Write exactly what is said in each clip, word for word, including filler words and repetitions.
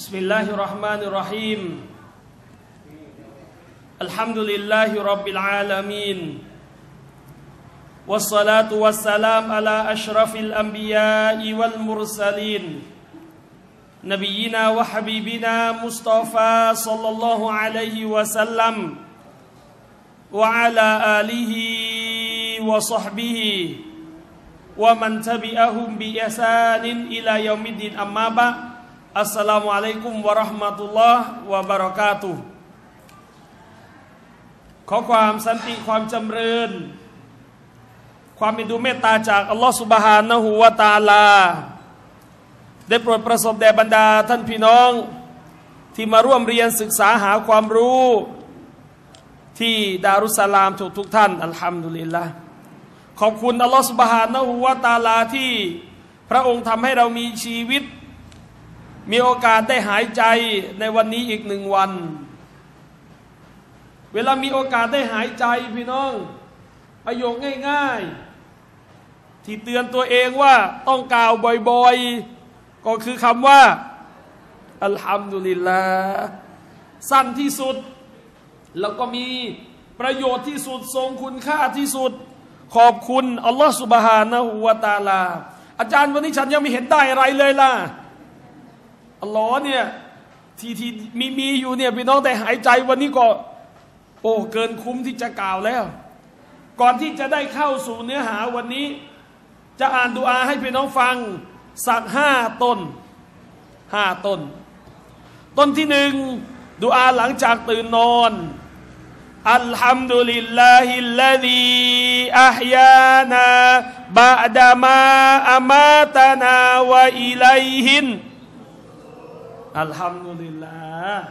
بسم الله الرحمن الرحيم الحمد لله رب العالمين والصلاة والسلام على أشرف الأنبياء والمرسلين نبينا وحبيبنا مصطفى صلى الله عليه وسلم وعلى آله وصحبه ومن تبعهم بإحسان إلى يوم الدين أما بعد السلام عليكم ورحمة الله وبركاته ขอความสันติความจำเริญความเมตตาเมตตาจากอัลลอฮฺซุบฮานะฮูวะตะอาลาได้โปรดประสบแด่บรรดาท่านพี่น้องที่มาร่วมเรียนศึกษาหาความรู้ที่ดารุสลามทุกทุกท่านอัลฮัมดุลิลละห์ขอบคุณอัลลอฮฺซุบฮานะฮูวะตะอาลาที่พระองค์ทำให้เรามีชีวิตมีโอกาสได้หายใจในวันนี้อีกหนึ่งวันเวลามีโอกาสได้หายใจพี่น้องประโยคง่ายๆที่เตือนตัวเองว่าต้องกล่าวบ่อยๆก็คือคำว่าอัลฮัมดุลิลลาห์สั้นที่สุดแล้วก็มีประโยชน์ที่สุดทรงคุณค่าที่สุดขอบคุณอัลลอฮฺซุบฮานะฮูวะตะอาลาอาจารย์วันนี้ฉันยังไม่เห็นได้อะไรเลยล่ะอัลลอฮ์เนี่ยที่ที่มีมีอยู่เนี่ยพี่น้องแต่หายใจวันนี้ก็โอ้เกินคุ้มที่จะกล่าวแล้วก่อนที่จะได้เข้าสู่เนื้อหาวันนี้จะอ่านดุอาให้พี่น้องฟังสักห้าต้นห้าต้นต้นที่หนึ่งดุอาหลังจากตื่นนอนอัลฮัมดุลิลลาฮิลลาซีอะห์ยานาบะอ์ดะมาอะมาตนาวะอิลัยฮินอัลฮัมดุลิลลาฮ์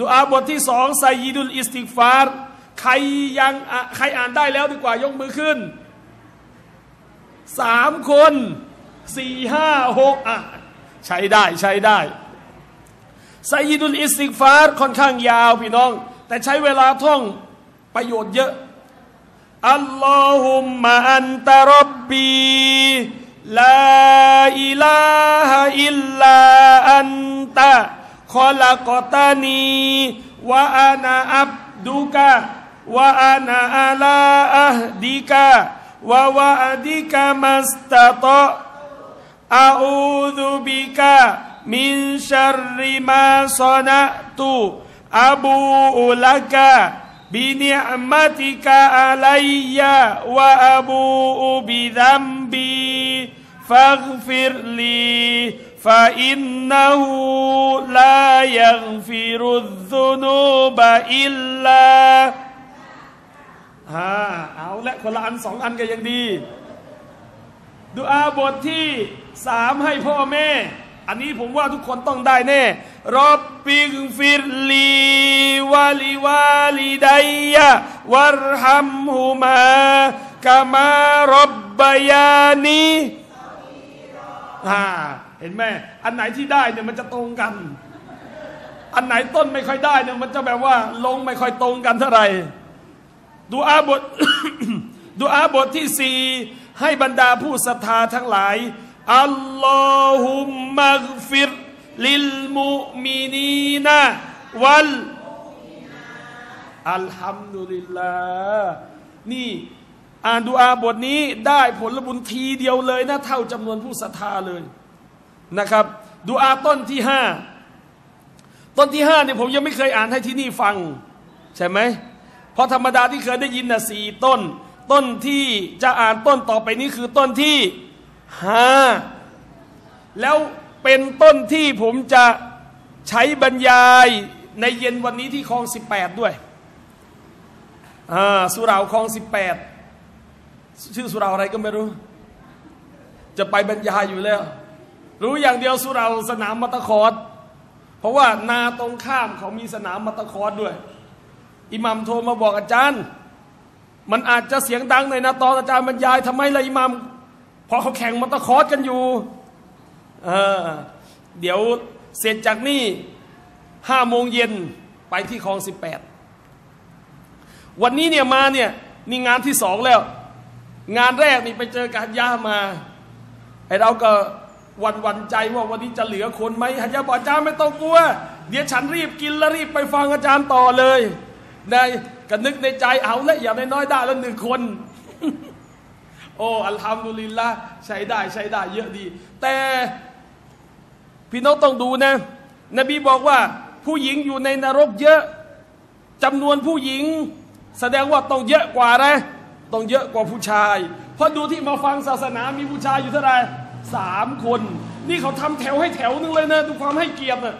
ดุอาบทที่สองไซยิดุลอิสติฆฟารใครยังใครอ่านได้แล้วดีกว่ายกมือขึ้นสามคนสี่ห้าหกอ่ะใช้ได้ใช้ได้ไซยิดุลอิสติฆฟารค่อนข้างยาวพี่น้องแต่ใช้เวลาท่องประโยชน์เยอะอัลลอฮุมมะอันตะร็อบบีลาอิลาฮะอิลลาอันตะคอละกอตานีวะอานาอับดุกะวะอานาอาลาอะห์ดิกะวะวะอะดิกะมัสตะตออะอูซุบิกะมินชัรริมาซอนะตุอะบูอุลักะบินิอะมะติกะอะลัยยะวะอะบูอุบิซัมบีฟัฆฟิรลีฟะอินนะฮูลายัฆฟิรุซซุนูบะอิลลาฮะเอาละคนละอันสองอันก็ยังดีดุอาบทที่สามให้พ่อแม่อันนี้ผมว่าทุกคนต้องได้แน่ร็อบบิฆฟิรลีวะลิวาลิดัยยะวัรฮัมฮูมากะมาร็อบบะยานีฮะเห็นไหมอันไหนที่ได้เนี่ยมันจะตรงกันอันไหนต้นไม่ค่อยได้เนี่ยมันจะแบบว่าลงไม่ค่อยตรงกันเท่าไหร่ดุอาบท ดุอาบทที่สี่ให้บรรดาผู้ศรัทธาทั้งหลายอัลลอฮุมมัฆฟิรลิลมุมินีนะวัลอัลฮัมดุลิลลาห์นี่อ่านดุอาบทนี้ได้ผลบุญทีเดียวเลยนะเท่าจำนวนผู้ศรัทธาเลยนะครับดุอาต้นที่ห้าต้นที่ห้าเนี่ยผมยังไม่เคยอ่านให้ที่นี่ฟังใช่ไหมเพราะธรรมดาที่เคยได้ยินนะสี่ต้นต้นที่จะอ่านต้นต่อไปนี้คือต้นที่ห้าแล้วเป็นต้นที่ผมจะใช้บรรยายในเย็นวันนี้ที่คลองสิบแปดด้วยอ่าสุเหร่าคลองสิบแปดชื่อสุเหร่าอะไรก็ไม่รู้จะไปบรรยายอยู่แล้วรู้อย่างเดียวสุเหร่าสนามมัตตะคอดเพราะว่านาตรงข้ามเขามีสนามมัตตะคอดด้วยอิหมัมโทรมาบอกอาจารย์มันอาจจะเสียงดังในนาตอนอาจารย์บรรยายทำไมล่ะอิหมัมพอเขาแข่งมัตตะคอดกันอยู่เออเดี๋ยวเสร็จจากนี่ห้าโมงเย็นไปที่คลองสิบแปดวันนี้เนี่ยมาเนี่ยนี่งานที่สองแล้วงานแรกนี่ไปเจอการย่ามาไอเราก็ วันวันใจว่าวันนี้จะเหลือคนไหมอาจารย์บอกอาจารย์ไม่ต้องกลัวเดี๋ยวฉันรีบกินแล้วรีบไปฟังอาจารย์ต่อเลยในกระนึกในใจเอาละอย่างน้อยๆได้แล้วหนึ่งคนโอ้อัลฮัมดุลิลละใช้ได้ใช้ได้เยอะดีแต่พี่น้องต้องดูนะนบีบอกว่าผู้หญิงอยู่ในนรกเยอะจำนวนผู้หญิงแสดงว่าต้องเยอะกว่านะต้องเยอะกว่าผู้ชายเพราะดูที่มาฟังศาสนามีผู้ชายอยู่เท่าไหร่สามคนนี่เขาทำแถวให้แถวนึงเลยนะดูความให้เกียรตินะ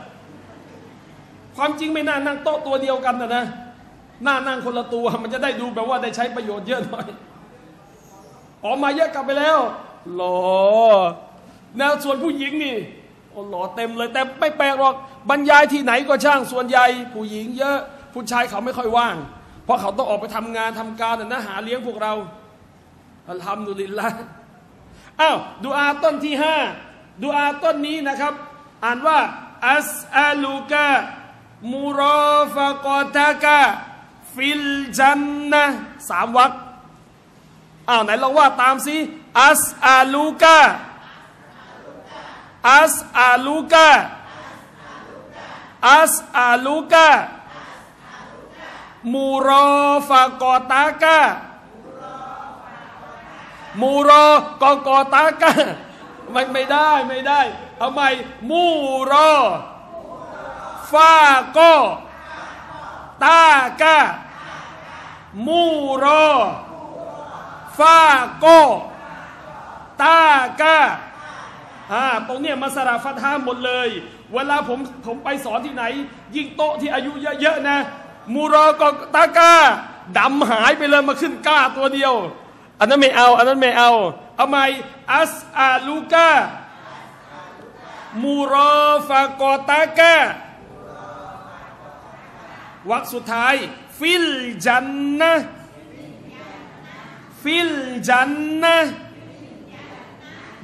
ความจริงไม่น่านั่งโต๊ะตัวเดียวกันนะนะน่านั่งคนละตัวมันจะได้ดูแบบว่าได้ใช้ประโยชน์เยอะหน่อยออกมาเยอะกลับไปแล้วหลอนะส่วนผู้หญิงนี่โอ้หลอเต็มเลยแต่ไม่แปลกหรอกบรรยายที่ไหนก็ช่างส่วนใหญ่ผู้หญิงเยอะผู้ชายเขาไม่ค่อยว่างเพราะเขาต้องออกไปทำงานทำการนะหาเลี้ยงพวกเราอัลฮัมดุลิลละห์อ้าวดูอาต้นที่ห้าดูอาต้นนี้นะครับอ่านว่าอัสอาลูกะมูรอฟะกอตะกะฟิลจันนะสามวรรคอ้าวไหนลองว่าตามสิอัสอาลูกะอัสอาลูกะอัสอาลูกะมูรอฟะกอตะกะมูรอกอกอตากะมันไม่ได้ไม่ได้เอาใหม่มูรอฟากอตากะมูรอฟากอตากะอ่าตรงเนี้ยมาสระฟัตฮาหมดเลยเวลาผมผมไปสอนที่ไหนยิ่งโต๊ะที่อายุเยอะๆนะมูรอกอตากะดำหายไปเลยมาขึ้นก้าตัวเดียวอันนั้นไม่เอาอันนั้นไม่เอาเอาใหม่อัสอาลูกะมูรอฟะกอตากะวรรคสุดท้ายฟิลจันนะฟิลจันนะ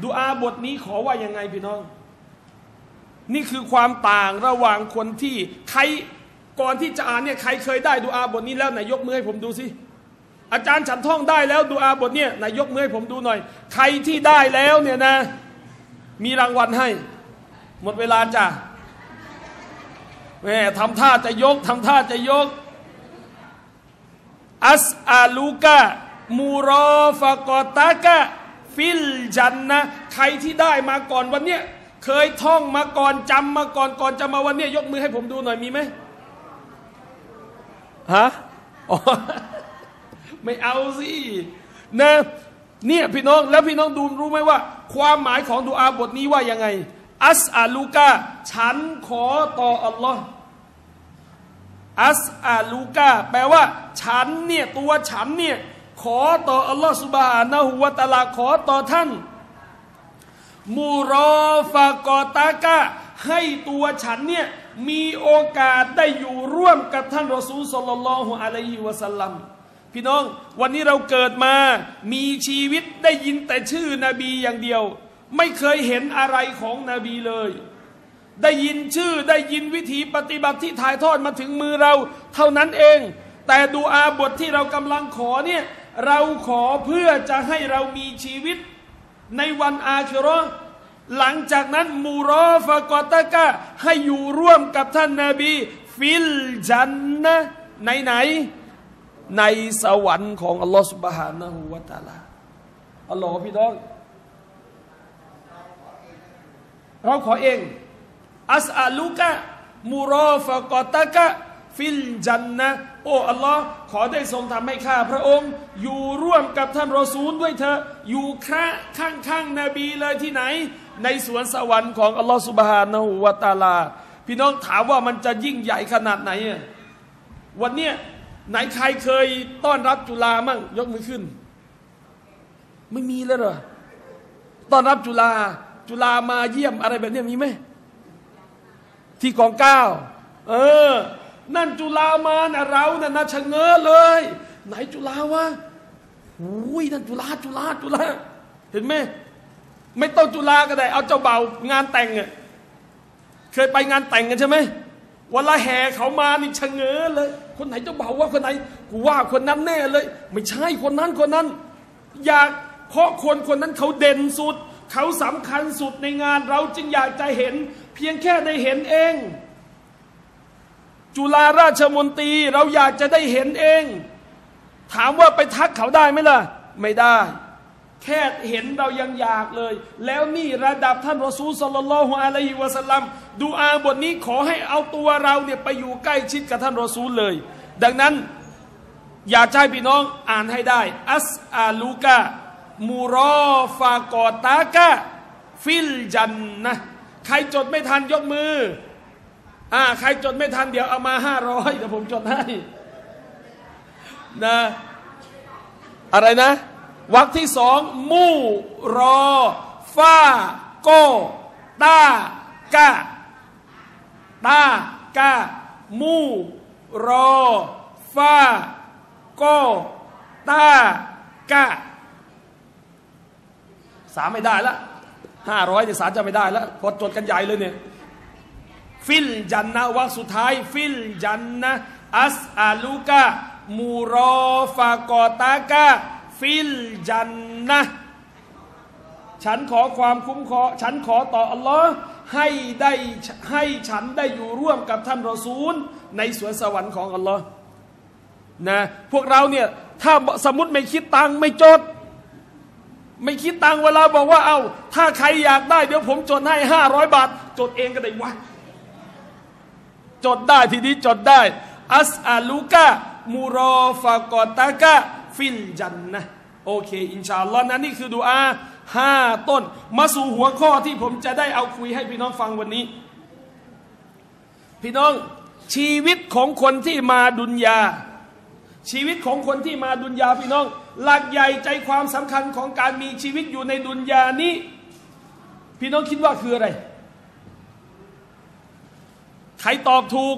ดูอาบทนี้ขอว่ายังไงพี่น้องนี่คือความต่างระหว่างคนที่ใครก่อนที่จะอ่านเนี่ยใครเคยได้ดูอาบทนี้แล้วไหนยกมือให้ผมดูสิอาจารย์ฉันท่องได้แล้วดูอาบทเนี่ยนายยกมือให้ผมดูหน่อยใครที่ได้แล้วเนี่ยนะมีรางวัลให้หมดเวลาจ้ะแหมทำท่าจะยกทำท่าจะยกอัสอาลูกะมูรอฟะกอตากะฟิลจันนะใครที่ได้มาก่อนวันเนี้ยเคยท่องมาก่อนจำมาก่อนก่อนจะมาวันเนี้ยยกมือให้ผมดูหน่อยมีไหมฮะอ๋อไม่เอาสินะเนี่ยพี่น้องแล้วพี่น้องดูรู้ไหมว่าความหมายของดุอาบทนี้ว่ายังไงอัสอาลูกะฉันขอต่ออัลลอฮ์อัสอาลูกะแปลว่าฉันเนี่ยตัวฉันเนี่ยขอต่ออัลลอฮ์ซุบฮานะฮูวะตะอาลาขอต่อท่านมูรอฟะกอตากะให้ตัวฉันเนี่ยมีโอกาสได้อยู่ร่วมกับท่านรอซูลศ็อลลัลลอฮุอะลัยฮิวะซัลลัมพี่น้องวันนี้เราเกิดมามีชีวิตได้ยินแต่ชื่อนบีอย่างเดียวไม่เคยเห็นอะไรของนบีเลยได้ยินชื่อได้ยินวิธีปฏิบัติที่ถ่ายทอดมาถึงมือเราเท่านั้นเองแต่ดูอาบทที่เรากำลังขอเนี่ยเราขอเพื่อจะให้เรามีชีวิตในวันอาคิเราะห์หลังจากนั้นมูรอฟะกอตะกะให้อยู่ร่วมกับท่านนบีฟิลจันนะไหนไหนในสวรรค์ของอัลลอฮฺซุบฮานะฮูวะตะอาลาอัลลอฮฺพี่น้องเราขอเองอัสอาลูกะมูรอฟะกอตะกะฟิลจันนะโอ้อัลลอฮฺขอได้ทรงทำให้ข้าพระองค์อยู่ร่วมกับท่านรอซูลด้วยเถอะอยู่ข้างข้างนบีเลยที่ไหนในสวนสวรรค์ของอัลลอฮฺซุบฮานะฮูวะตะอาลาพี่น้องถามว่ามันจะยิ่งใหญ่ขนาดไหนวันเนี้ยไหนใครเคยต้อนรับจุฬามั่งยกมือขึ้นไม่มีเลยเหรอต้อนรับจุฬาจุฬามาเยี่ยมอะไรแบบนี้มีไหมที่กองเก้าเออนั่นจุฬามานะเราน่ะนะชะเง้อเลยไหนจุฬาวะอุ้ยนั่นจุฬาจุฬาจุฬาเห็นไหมไม่ต้องจุฬาก็ได้เอาเจ้าเบ่างานแต่งอ่ะเคยไปงานแต่งกันใช่ไหมวันละแห่เขามานี่ชะเง้อเลยคนไหนเจ้าบ่าวว่าคนไหนกูว่าคนนั้นแน่เลยไม่ใช่คนนั้นคนนั้นอยากเพราะคนคนนั้นเขาเด่นสุด เขาสำคัญสุดในงานเราจึงอยากจะเห็นเพียงแค่ได้เห็นเองจุฬาราชมนตรีเราอยากจะได้เห็นเองถามว่าไปทักเขาได้ไหมล่ะไม่ได้แค่เห็นเรายังอยากเลยแล้วนี่ระดับท่านรอซูล ศ็อลลัลลอฮุอะลัยฮิวะซัลลัมดูอาบทนี้ขอให้เอาตัวเราเนี่ยไปอยู่ใกล้ชิดกับท่านรอซูลเลยดังนั้นอยากให้พี่น้องอ่านให้ได้อัสอาลูกะมูรอฟากอตากะฟิลจันนะใครจดไม่ทันยกมืออ่าใครจดไม่ทันเดี๋ยวเอามาห้าร้อยเดี๋ยวผมจดให้นะอะไรนะวรรคที่สองมูรอฟากอตากะตากะมูรอฟากอตากะสามไม่ได้ละห้าร้อยเนี่ยสามจะไม่ได้ละพอจดกันใหญ่เลยเนี่ยฟิลจันนะวรรคสุดท้ายฟิลจันนะอัสอาลูกะมูรอฟากอตากะฟิลจันนะฉันขอความคุ้มครองฉันขอต่ออัลลอฮ์ให้ได้ให้ฉันได้อยู่ร่วมกับท่านรอซูลในสวนสวรรค์ของอัลลอฮ์นะพวกเราเนี่ยถ้าสมมติไม่คิดตังไม่จดไม่คิดตังเวลาบอกว่าเอาถ้าใครอยากได้เดี๋ยวผมจดให้ห้าร้อยบาทจดเองก็ได้วะจดได้ทีนี้จดได้อัสอาลูกะมูรอฟากอตากะฟิลจันนะโอเคอินชาอัลลอฮ์นะนี่คือดุอาห้าต้นมาสู่หัวข้อที่ผมจะได้เอาคุยให้พี่น้องฟังวันนี้พี่น้องชีวิตของคนที่มาดุนยาชีวิตของคนที่มาดุนยาพี่น้องหลักใหญ่ใจความสำคัญของการมีชีวิตอยู่ในดุนยานี้พี่น้องคิดว่าคืออะไรใครตอบถูก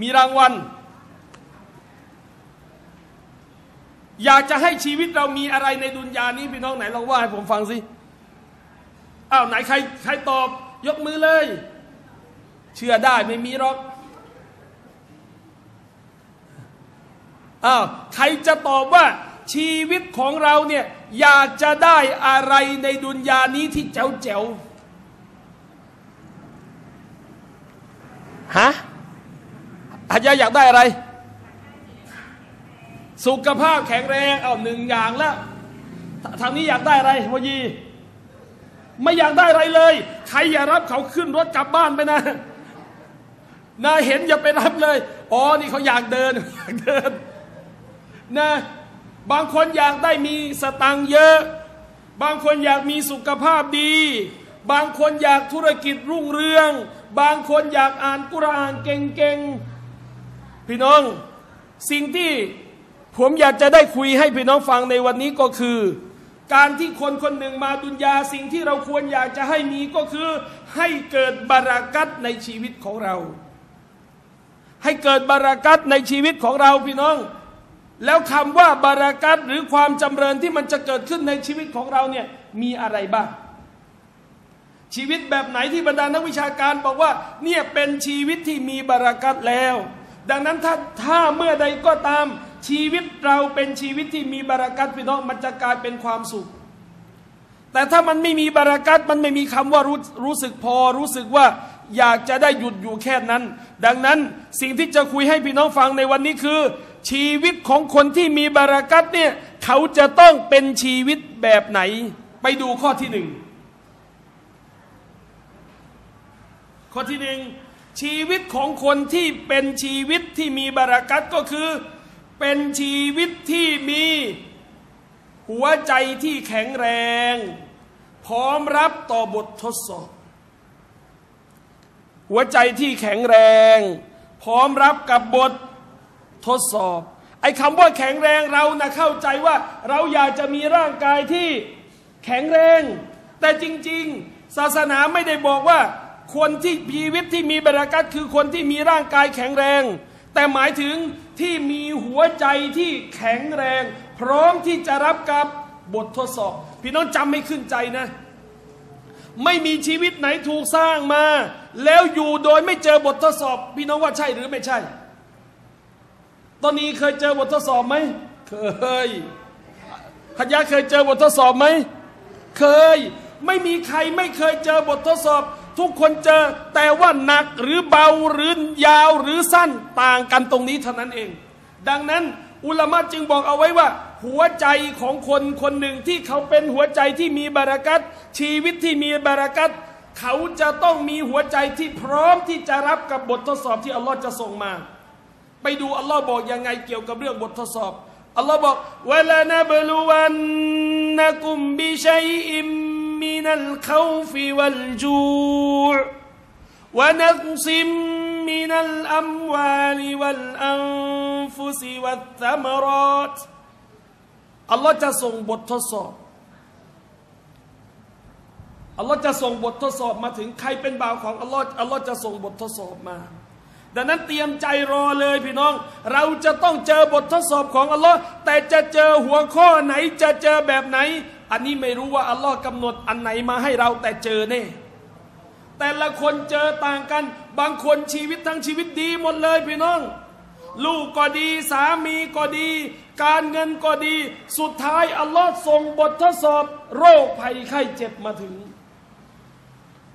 มีรางวัลอยากจะให้ชีวิตเรามีอะไรในดุนยานี้พี่น้องไหนลองว่าให้ผมฟังสิอ้าวไหนใครใครตอบยกมือเลยเชื่อได้ไม่มีหรอกอ้าวใครจะตอบว่าชีวิตของเราเนี่ยอยากจะได้อะไรในดุนยานี้ที่เจ๋วเจ๋วฮะอาจารย์อยากได้อะไรสุขภาพแข็งแรงเอาหนึ่งอย่างแล้วทางนี้อยากได้อะไรพอดีไม่อยากได้อะไรเลยใครอย่ารับเขาขึ้นรถกลับบ้านไปนะนะเห็นอย่าไปรับเลยอ๋อนี่เขาอยากเดินอยากเดินนะบางคนอยากได้มีสตังเยอะบางคนอยากมีสุขภาพดีบางคนอยากธุรกิจรุ่งเรืองบางคนอยากอ่านกุรอานเก่งๆพี่น้องสิ่งที่ผมอยากจะได้คุยให้พี่น้องฟังในวันนี้ก็คือการที่คนคนหนึ่งมาดุนยาสิ่งที่เราควรอยากจะให้มีก็คือให้เกิดบารักัตในชีวิตของเราให้เกิดบารักัตในชีวิตของเราพี่น้องแล้วคำว่าบารักัตหรือความจำเริญที่มันจะเกิดขึ้นในชีวิตของเราเนี่ยมีอะไรบ้างชีวิตแบบไหนที่บรรดานักวิชาการบอกว่าเนี่ยเป็นชีวิตที่มีบารักัตแล้วดังนั้นถ้าถ้าเมื่อใดก็ตามชีวิตเราเป็นชีวิตที่มีบารักัตพี่น้องมันจะกลายเป็นความสุขแต่ถ้ามันไม่มีบารักัตมันไม่มีคำว่ารู้รู้สึกพอรู้สึกว่าอยากจะได้หยุดอยู่แค่นั้นดังนั้นสิ่งที่จะคุยให้พี่น้องฟังในวันนี้คือชีวิตของคนที่มีบารักัตเนี่ยเขาจะต้องเป็นชีวิตแบบไหนไปดูข้อที่หนึ่งข้อที่หนึ่งชีวิตของคนที่เป็นชีวิตที่มีบารักัตก็คือเป็นชีวิตที่มีหัวใจที่แข็งแรงพร้อมรับต่อบททดสอบหัวใจที่แข็งแรงพร้อมรับกับบททดสอบไอ้คำว่าแข็งแรงเรานะเข้าใจว่าเราอยากจะมีร่างกายที่แข็งแรงแต่จริงๆศาสนาไม่ได้บอกว่าคนที่ชีวิตที่มีบารักัตคือคนที่มีร่างกายแข็งแรงแต่หมายถึงที่มีหัวใจที่แข็งแรงพร้อมที่จะรับกับบททดสอบพี่น้องจำไม่ขึ้นใจนะไม่มีชีวิตไหนถูกสร้างมาแล้วอยู่โดยไม่เจอบททดสอบพี่น้องว่าใช่หรือไม่ใช่ตอนนี้เคยเจอบททดสอบไหมเคยฮัจญะเคยเจอบททดสอบไหมเคย ไม่มีใครไม่เคยเจอบททดสอบทุกคนเจอแต่ว่าหนักหรือเบาหรือยาวหรือสั้นต่างกันตรงนี้เท่านั้นเองดังนั้นอุลามะจึงบอกเอาไว้ว่าหัวใจของคนคนหนึ่งที่เขาเป็นหัวใจที่มีบารอกัตชีวิตที่มีบารอกัตเขาจะต้องมีหัวใจที่พร้อมที่จะรับกับบททดสอบที่อัลลอฮ์จะส่งมาไปดูอัลลอฮ์บอกยังไงเกี่ยวกับเรื่องบททดสอบอัลลอฮ์บอกวะลานะบลูวันนะกุมบิชัยอิมมินัลคอฟวัลจูอ์วะนักซิมมินัลอัมวาลิวัลอันฟุซิวัตซะมะรอตอัลลอฮ์จะส่งบททดสอบอัลลอฮ์จะส่งบททดสอบมาถึงใครเป็นบ่าวของอัลลอฮ์อัลลอฮ์จะส่งบททดสอบมาดังนั้นเตรียมใจรอเลยพี่น้องเราจะต้องเจอบททดสอบของอัลลอฮ์แต่จะเจอหัวข้อไหนจะเจอแบบไหนอันนี้ไม่รู้ว่าอัลลอฮ์กำหนดอันไหนมาให้เราแต่เจอแน่แต่ละคนเจอต่างกันบางคนชีวิตทั้งชีวิตดีหมดเลยพี่น้องลูกก็ดีสามีก็ดีการเงินก็ดีสุดท้ายอัลลอฮ์ส่งบททดสอบโรคภัยไข้เจ็บมาถึง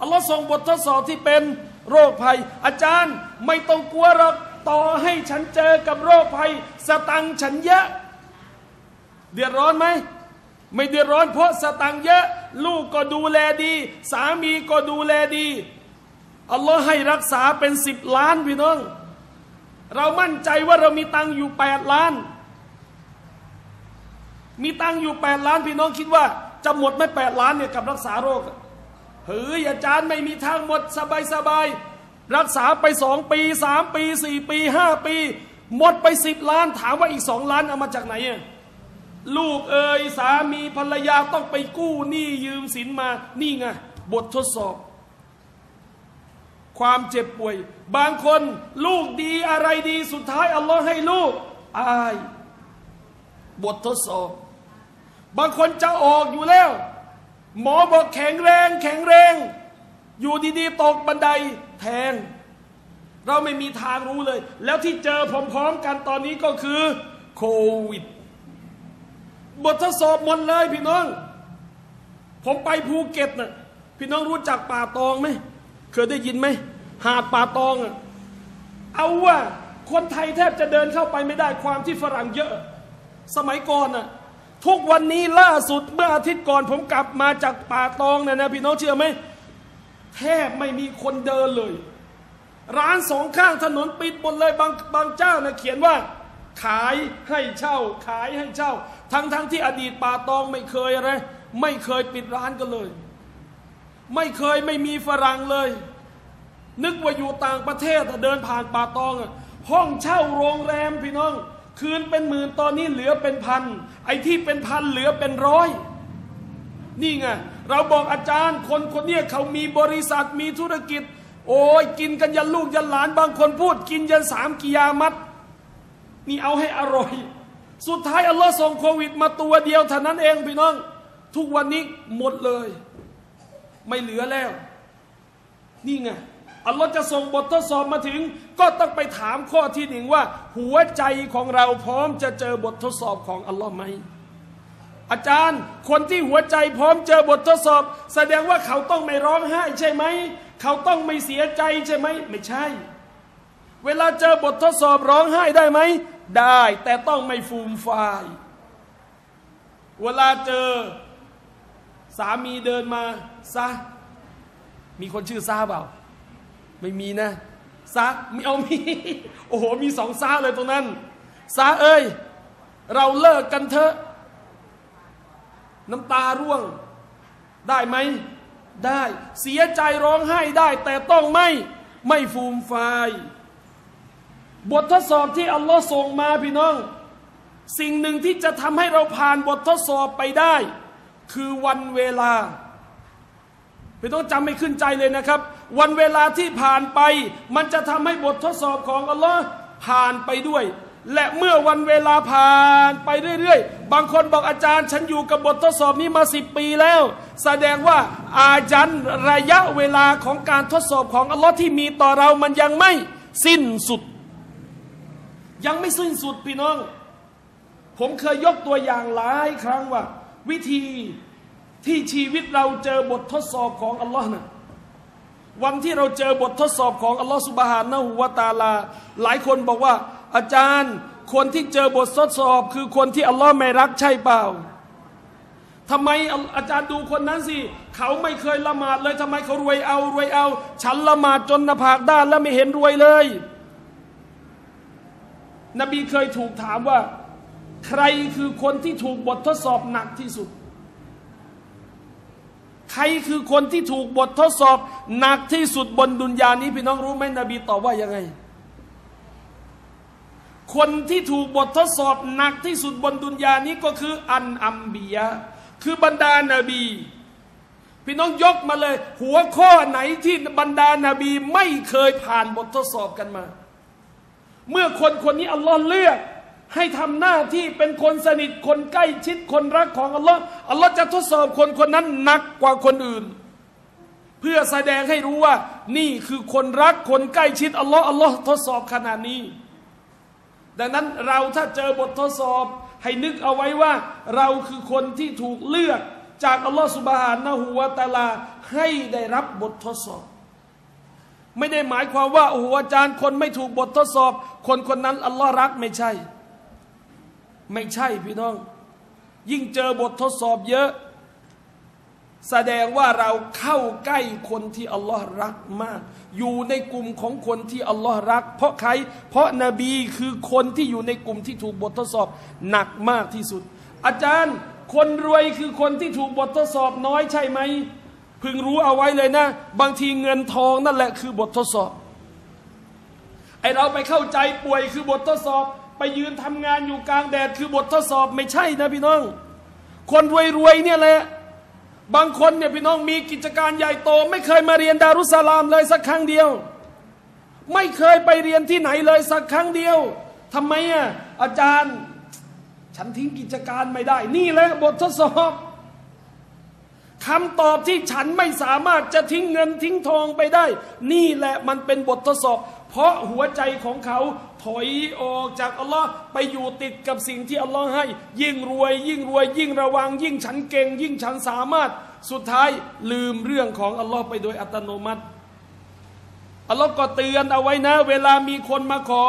อัลลอฮ์ส่งบททดสอบที่เป็นโรคภัยอาจารย์ไม่ต้องกลัวหรอกต่อให้ฉันเจอกับโรคภัยสตังค์ฉันเยอะเดือดร้อนไหมไม่เดือดร้อนเพราะสตังค์เยอะลูกก็ดูแลดีสามีก็ดูแลดีอัลลอฮ์ให้รักษาเป็นสิบล้านพี่น้องเรามั่นใจว่าเรามีตังค์อยู่แปดล้านมีตังค์อยู่แปดล้านพี่น้องคิดว่าจะหมดไหมแปดล้านเนี่ยกับรักษาโรคเฮ้ยอาจารย์ไม่มีทางหมดสบายสบายรักษาไปสองปีสามปีสี่ปีห้าปีหมดไปสิบล้านถามว่าอีกสองล้านเอามาจากไหนลูกเอ๋ยสามีภรรยาต้องไปกู้หนี้ยืมสินมานี่ไงบททดสอบความเจ็บป่วยบางคนลูกดีอะไรดีสุดท้ายอัลลอฮ์ให้ลูกอายบททดสอบบางคนจะออกอยู่แล้วหมอบอกแข็งแรงแข็งแรงอยู่ดีๆตกบันไดแทงเราไม่มีทางรู้เลยแล้วที่เจอพร้อมๆกันตอนนี้ก็คือโควิดบททดสอบหมดเลยพี่น้องผมไปภูเก็ตนะพี่น้องรู้จักป่าตองไหมเคยได้ยินไหมหาดป่าตองอะเอาว่าคนไทยแทบจะเดินเข้าไปไม่ได้ความที่ฝรั่งเยอะสมัยก่อนอะทุกวันนี้ล่าสุดเมื่ออาทิตย์ก่อนผมกลับมาจากป่าตองนะนะพี่น้องเชื่อไหมแทบไม่มีคนเดินเลยร้านสองข้างถนนปิดหมดเลยบางบางเจ้านะเขียนว่าขายให้เช่าขายให้เช่าทั้งทั้งที่อดีตป่าตองไม่เคยอะไรไม่เคยปิดร้านกันเลยไม่เคยไม่มีฝรั่งเลยนึกว่าอยู่ต่างประเทศเดินผ่านป่าตองห้องเช่าโรงแรมพี่น้องคืนเป็นหมื่นตอนนี้เหลือเป็นพันไอ้ที่เป็นพันเหลือเป็นร้อยนี่ไงเราบอกอาจารย์คนคนนี้เขามีบริษัทมีธุรกิจโอ้ยกินกันยันลูกยันหลานบางคนพูดกินยันสามกิยามัดนี่เอาให้อร่อยสุดท้ายอัลลอฮ์ส่งโควิดมาตัวเดียวเท่านั้นเองพี่น้องทุกวันนี้หมดเลยไม่เหลือแล้วนี่ไงอัลลอฮ์จะส่งบททดสอบมาถึงก็ต้องไปถามข้อที่หนึ่งว่าหัวใจของเราพร้อมจะเจอบททดสอบของอัลลอฮ์ไหมอาจารย์คนที่หัวใจพร้อมเจอบททดสอบแสดงว่าเขาต้องไม่ร้องไห้ใช่ไหมเขาต้องไม่เสียใจใช่ไหมไม่ใช่เวลาเจอบททดสอบร้องไห้ได้ไหมได้แต่ต้องไม่ฟูมฟายเวลาเจอสามีเดินมาซะมีคนชื่อซาเปล่าไม่มีนะซะไม่เอามีโอ้โหมีสองซาเลยตรงนั้นซาเอ้ยเราเลิกกันเถอะน้ำตาร่วงได้ไหมได้เสียใจร้องไห้ได้แต่ต้องไม่ไม่ฟูมฟายบททดสอบที่อัลลอฮ์ส่งมาพี่น้องสิ่งหนึ่งที่จะทำให้เราผ่านบททดสอบไปได้คือวันเวลาพี่ต้องจำให้ขึ้นใจเลยนะครับวันเวลาที่ผ่านไปมันจะทำให้บททดสอบของอัลลอฮ์ผ่านไปด้วยและเมื่อวันเวลาผ่านไปเรื่อยๆบางคนบอกอาจารย์ฉันอยู่กับบททดสอบนี้มาสิบปีแล้วแสดงว่าอาจารย์ระยะเวลาของการทดสอบของอัลลอฮ์ที่มีต่อเรามันยังไม่สิ้นสุดยังไม่สิ้นสุดพี่น้องผมเคยยกตัวอย่างหลายครั้งว่าวิธี ที่ชีวิตเราเจอบททดสอบของอัลลอฮ์นะวันที่เราเจอบททดสอบของอัลลอฮ์ซุบฮานะฮูวะตะอาลาหลายคนบอกว่าอาจารย์คนที่เจอบททดสอบคือคนที่อัลลอฮ์ไม่รักใช่เปล่าทำไมอาจารย์ดูคนนั้นสิเขาไม่เคยละหมาดเลยทำไมเขารวยเอารวยเอาฉันละหมาดจนหน้าผากด้านแล้วไม่เห็นรวยเลยนบีเคยถูกถามว่าใครคือคนที่ถูกบททดสอบหนักที่สุดใครคือคนที่ถูกบททดสอบหนักที่สุดบนดุนยานี้พี่น้องรู้ไหมนบีตอบว่ายังไงคนที่ถูกบททดสอบหนักที่สุดบนดุนยานี้ก็คืออันอัมบียะคือบรรดานาบีพี่น้องยกมาเลยหัวข้อไหนที่บรรดานาบีไม่เคยผ่านบททดสอบกันมาเมื่อคนคนนี้อัลลอฮ์เลือกให้ทำหน้าที่เป็นคนสนิทคนใกล้ชิดคนรักของอัลลอฮ์อัลลอฮ์จะทดสอบคนคนนั้นหนักกว่าคนอื่นเพื่อแสดงให้รู้ว่านี่คือคนรักคนใกล้ชิดอัลลอฮ์อัลลอฮ์ทดสอบขนาดนี้ดังนั้นเราถ้าเจอบททดสอบให้นึกเอาไว้ว่าเราคือคนที่ถูกเลือกจากอัลลอฮ์ซุบฮานะฮูวะตะอาลาให้ได้รับบททดสอบไม่ได้หมายความว่าโอ้โหอาจารย์คนไม่ถูกบททดสอบคนคนนั้นอัลลอฮ์รักไม่ใช่ไม่ใช่พี่น้องยิ่งเจอบททดสอบเยอะแสดงว่าเราเข้าใกล้คนที่อัลลอฮ์รักมากอยู่ในกลุ่มของคนที่อัลลอฮ์รักเพราะใครเพราะนบีคือคนที่อยู่ในกลุ่มที่ถูกบททดสอบหนักมากที่สุดอาจารย์คนรวยคือคนที่ถูกบททดสอบน้อยใช่ไหมพึงรู้เอาไว้เลยนะบางทีเงินทองนั่นแหละคือบททดสอบไอเราไปเข้าใจป่วยคือบททดสอบไปยืนทำงานอยู่กลางแดดคือบททดสอบไม่ใช่นะพี่น้องคนรวยๆเนี่ยแหละบางคนเนี่ยพี่น้องมีกิจการใหญ่โตไม่เคยมาเรียนดารุสสลามเลยสักครั้งเดียวไม่เคยไปเรียนที่ไหนเลยสักครั้งเดียวทำไมอ่ะอาจารย์ฉันทิ้งกิจการไม่ได้นี่แหละบททดสอบคำตอบที่ฉันไม่สามารถจะทิ้งเงินทิ้งทองไปได้นี่แหละมันเป็นบททดสอบเพราะหัวใจของเขาถอยออกจากอัลลอฮ์ไปอยู่ติดกับสิ่งที่อัลลอฮ์ให้ยิ่งรวยยิ่งรวยยิ่งระวังยิ่งฉันเก่งยิ่งฉันสามารถสุดท้ายลืมเรื่องของอัลลอฮ์ไปโดยอัตโนมัติอัลลอฮ์ก็เตือนเอาไว้นะเวลามีคนมาขอ